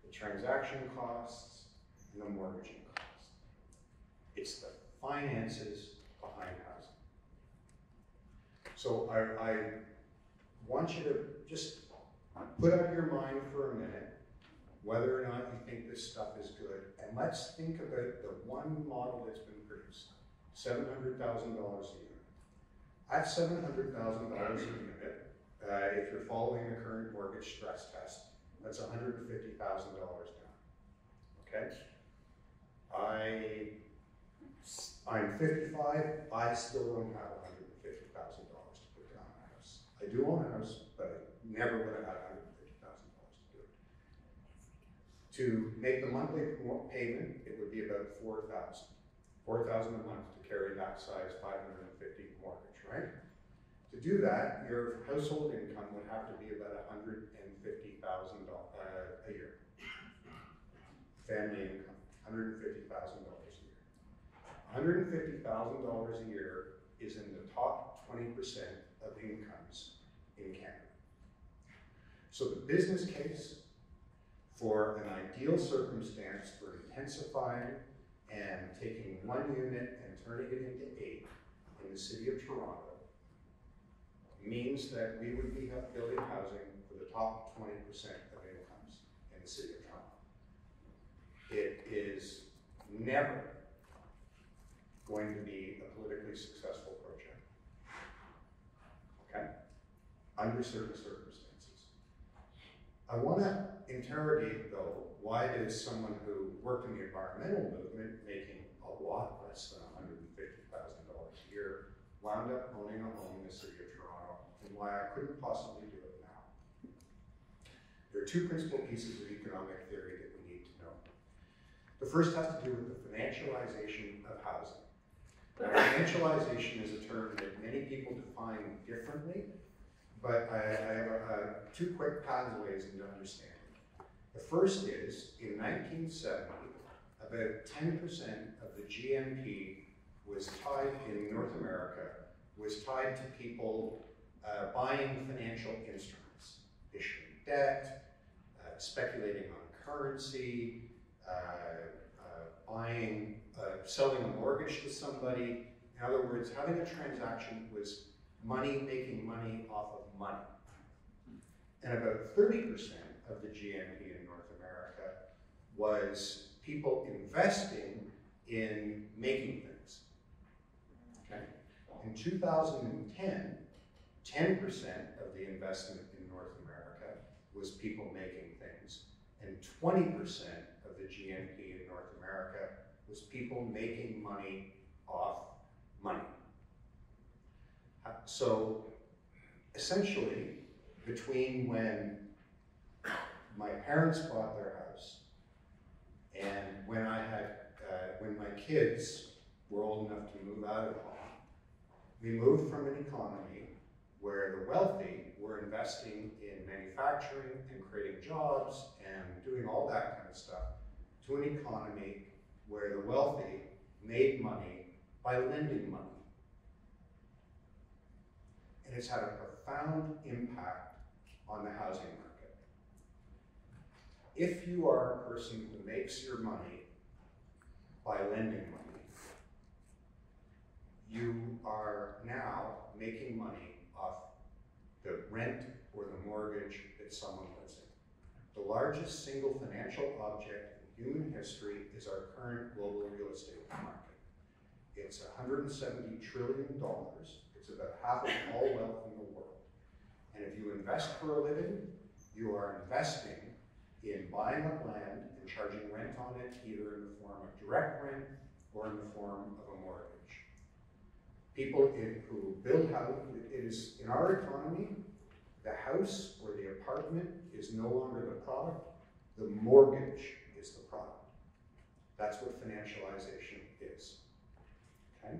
the transaction costs, and the mortgaging cost. It's the finances behind housing. So I, I want you to just put up your mind for a minute whether or not you think this stuff is good, and let's think about the one model that's been produced. seven hundred thousand dollars a unit. At seven hundred thousand dollars a unit, uh, if you're following the current mortgage stress test, that's one hundred fifty thousand dollars down, okay? I, I'm fifty-five, I still don't have one hundred fifty thousand dollars to put down a house. I do own a house, but I never would have had one hundred fifty thousand dollars to do it. To make the monthly payment, it would be about four thousand dollars. four thousand dollars a month to carry that size five hundred fifty mortgage, right? To do that, your household income would have to be about one hundred fifty thousand dollars a year. Family income, one hundred fifty thousand dollars a year. one hundred fifty thousand dollars a year is in the top twenty percent of incomes in Canada. So the business case for an ideal circumstance for intensifying and taking one unit and turning it into eight in the city of Toronto means that we would be building housing for the top twenty percent of incomes in the city of Toronto. It is never going to be a politically successful project, okay? Under certain circumstances. I want to interrogate, though, why does someone who worked in the environmental movement making a lot less than one hundred fifty thousand dollars a year wound up owning a home in the city of Toronto, and why I couldn't possibly do it now? There are two principal pieces of economic theory that we need to know. The first has to do with the financialization of housing. Now, financialization is a term that many people define differently, but I, I have a, a two quick pathways into understanding. The first is, in nineteen seventy, about ten percent of the G N P was tied in North America, was tied to people uh, buying financial instruments, issuing debt, uh, speculating on currency, uh, uh, buying, uh, selling a mortgage to somebody. In other words, having a transaction was money making money off of money. And about thirty percent of the G N P in North America was people investing in making things, okay? In two thousand ten, ten percent of the investment in North America was people making things, and twenty percent of the G N P in North America was people making money off money. So, essentially, between when my parents bought their house and when I had, uh, when my kids were old enough to move out of home, we moved from an economy where the wealthy were investing in manufacturing and creating jobs and doing all that kind of stuff to an economy where the wealthy made money by lending money. And it's had a profound impact on the housing market. If you are a person who makes your money by lending money, you are now making money off the rent or the mortgage that someone lives in. The largest single financial object in human history is our current global real estate market. It's one hundred seventy trillion dollars. It's about half of all wealth in the world. And if you invest for a living, you are investing in buying up land and charging rent on it, either in the form of direct rent or in the form of a mortgage. People in, who build houses, it is, in our economy, the house or the apartment is no longer the product, the mortgage is the product. That's what financialization is, okay?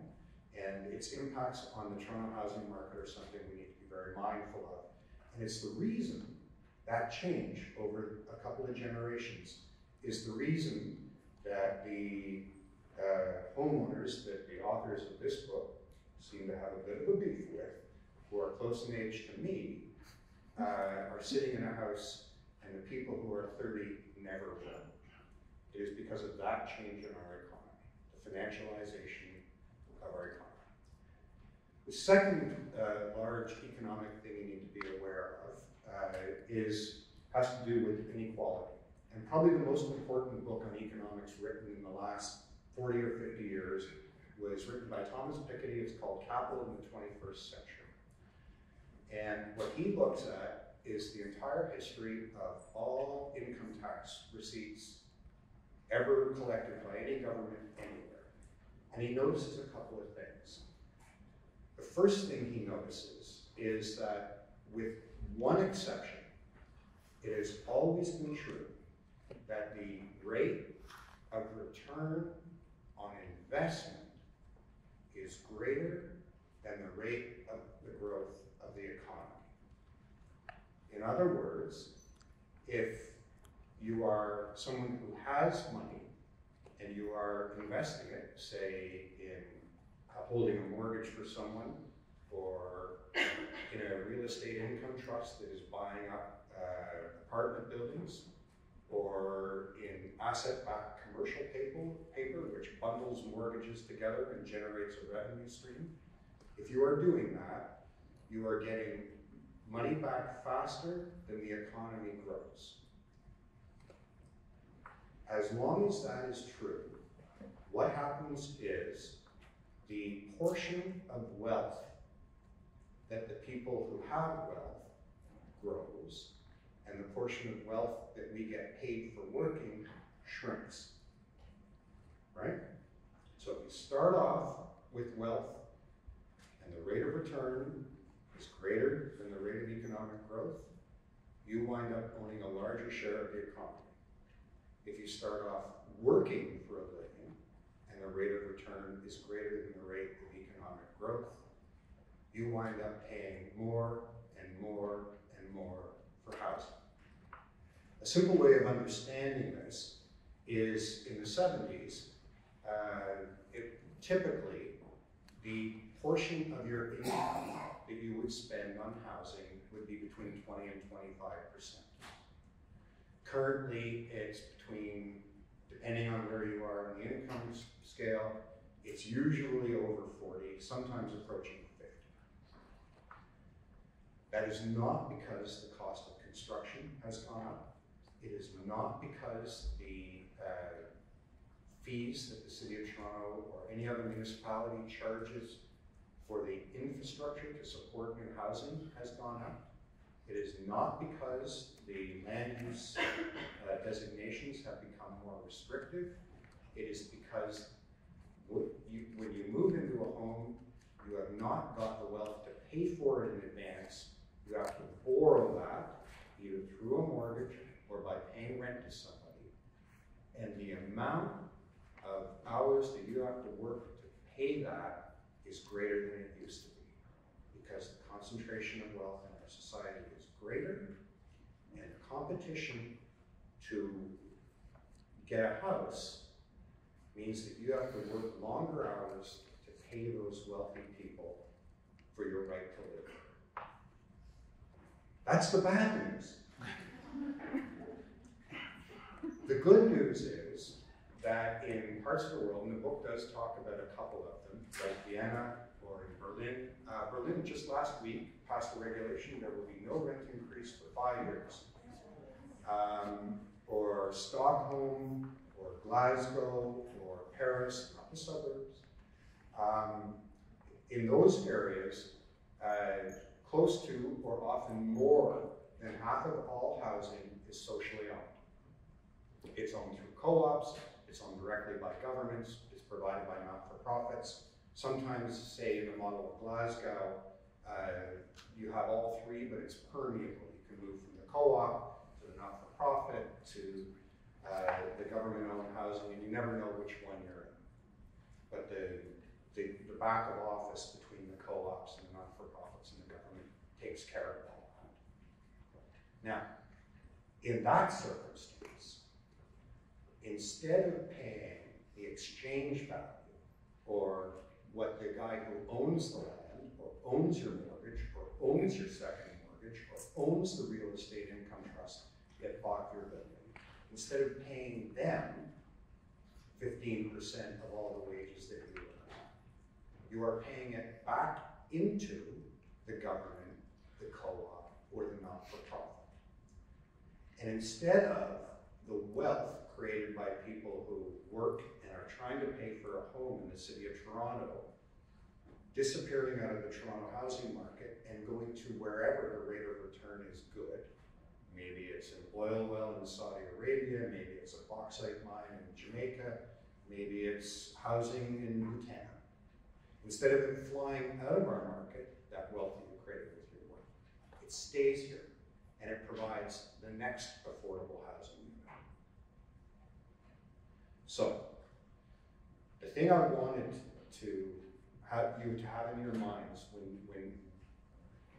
And its impacts on the Toronto housing market are something we need to be very mindful of. And it's the reason that change over a couple of generations is the reason that the uh, homeowners that the authors of this book seem to have a bit of a beef with, who are close in age to me, uh, are sitting in a house and the people who are thirty never will. It is because of that change in our economy, the financialization of our economy. The second uh, large economic thing you need to be aware of uh, is, has to do with inequality. And probably the most important book on economics written in the last forty or fifty years was written by Thomas Piketty. It's called Capital in the twenty-first century. And what he looks at is the entire history of all income tax receipts ever collected by any government anywhere. And he notices a couple of things. The first thing he notices is that, with one exception, it has always been true that the rate of return on investment is greater than the rate of the growth of the economy. In other words, if you are someone who has money and you are investing it, say, in uh, holding a mortgage for someone, or in a real estate income trust that is buying up uh, apartment buildings, or in asset-backed commercial paper, which bundles mortgages together and generates a revenue stream. If you are doing that, you are getting money back faster than the economy grows. As long as that is true, what happens is the portion of wealth that the people who have wealth grows, and the portion of wealth that we get paid for working shrinks, right? So if you start off with wealth and the rate of return is greater than the rate of economic growth, you wind up owning a larger share of the economy. If you start off working for a living and the rate of return is greater than the rate of economic growth, you wind up paying more and more and more for housing. A simple way of understanding this is in the seventies, uh, it, typically the portion of your income that you would spend on housing would be between twenty and twenty-five percent. Currently, it's between, depending on where you are in the income scale, it's usually over forty, sometimes approaching fifty. That is not because the cost of construction has gone up. It is not because the uh, fees that the City of Toronto or any other municipality charges for the infrastructure to support new housing has gone up. It is not because the land use uh, designations have become more restrictive. It is because you, when you move into a home, you have not got the wealth to pay for it in advance. You have to borrow that, either through a mortgage or by paying rent to somebody. And the amount of hours that you have to work to pay that is greater than it used to be, because the concentration of wealth in our society is greater, and competition to get a house means that you have to work longer hours to pay those wealthy people for your right to live. That's the bad news. The good news is that in parts of the world, and the book does talk about a couple of them, like Vienna or in Berlin. Uh, Berlin just last week passed a regulation there will be no rent increase for five years. Um, or Stockholm, or Glasgow, or Paris, not the suburbs. Um, in those areas, uh, close to or often more than half of all housing is socially owned. It's owned through co-ops, it's owned directly by governments, it's provided by not-for-profits. Sometimes, say, in the model of Glasgow, uh, you have all three, but it's permeable. You can move from the co-op to the not-for-profit to uh, the government-owned housing, and you never know which one you're in. But the, the, the back of office between the co-ops and the not-for-profits and the government takes care of all that. Now, in that circumstance, instead of paying the exchange value, or what the guy who owns the land, or owns your mortgage, or owns your second mortgage, or owns the real estate income trust that bought your building, instead of paying them fifteen percent of all the wages that you earn, you are paying it back into the government, the co-op, or the not-for-profit. And instead of the wealth created by people who work and are trying to pay for a home in the City of Toronto disappearing out of the Toronto housing market and going to wherever the rate of return is good. Maybe it's an oil well in Saudi Arabia, maybe it's a bauxite mine in Jamaica, maybe it's housing in Bhutan. Instead of it flying out of our market, that wealth that you created with your work, it stays here and it provides the next affordable housing. So, the thing I wanted to have you to have in your minds when, when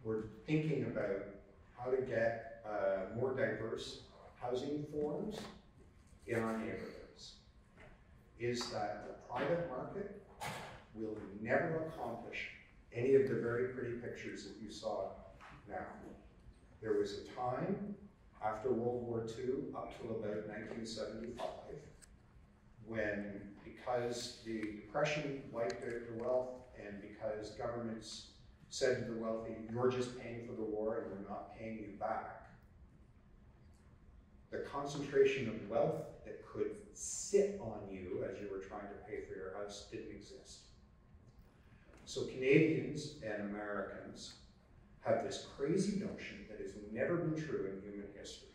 we're thinking about how to get uh, more diverse housing forms in our neighborhoods is that the private market will never accomplish any of the very pretty pictures that you saw now. There was a time after World War Two up till about nineteen seventy-five, when, because the Depression wiped out the wealth and because governments said to the wealthy, you're just paying for the war and we're not paying you back, the concentration of wealth that could sit on you as you were trying to pay for your house didn't exist. So Canadians and Americans have this crazy notion that has never been true in human history,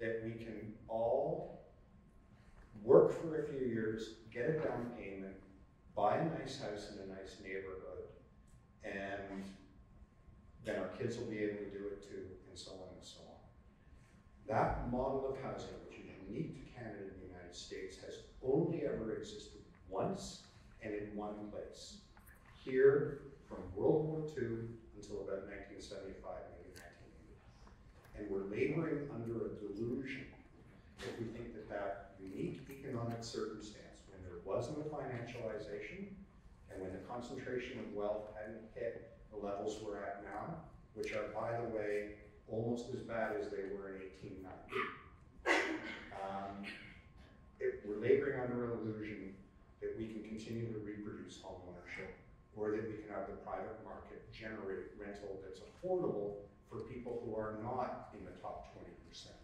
that we can all work for a few years, get a down payment, buy a nice house in a nice neighborhood, and then our kids will be able to do it too, and so on and so on. That model of housing, which is unique to Canada and the United States, has only ever existed once and in one place. Here, from World War Two until about nineteen seventy-five, maybe nineteen eighty. And we're laboring under a delusion if we think that that unique economic circumstance, when there wasn't a financialization and when the concentration of wealth hadn't hit the levels we're at now, which are, by the way, almost as bad as they were in eighteen ninety. Um, it, we're laboring under an illusion that we can continue to reproduce home ownership, or that we can have the private market generate rental that's affordable for people who are not in the top twenty percent,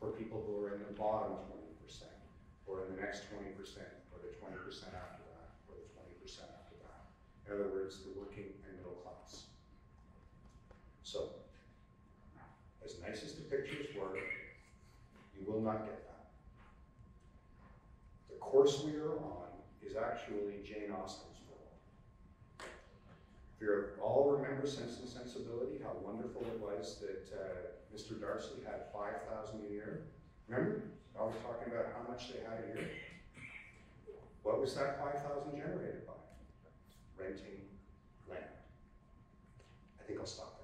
for people who are in the bottom twenty percent, or in the next twenty percent, or the twenty percent after that, or the twenty percent after that. In other words, the working and middle class. So, as nice as the pictures were, you will not get that. The course we are on is actually Jane Austen's world. If you all remember Sense and Sensibility, how wonderful it was that uh, Mister Darcy had five thousand a year. Remember? I was talking about how much they had a year. What was that five thousand generated by? Renting land. I think I'll stop.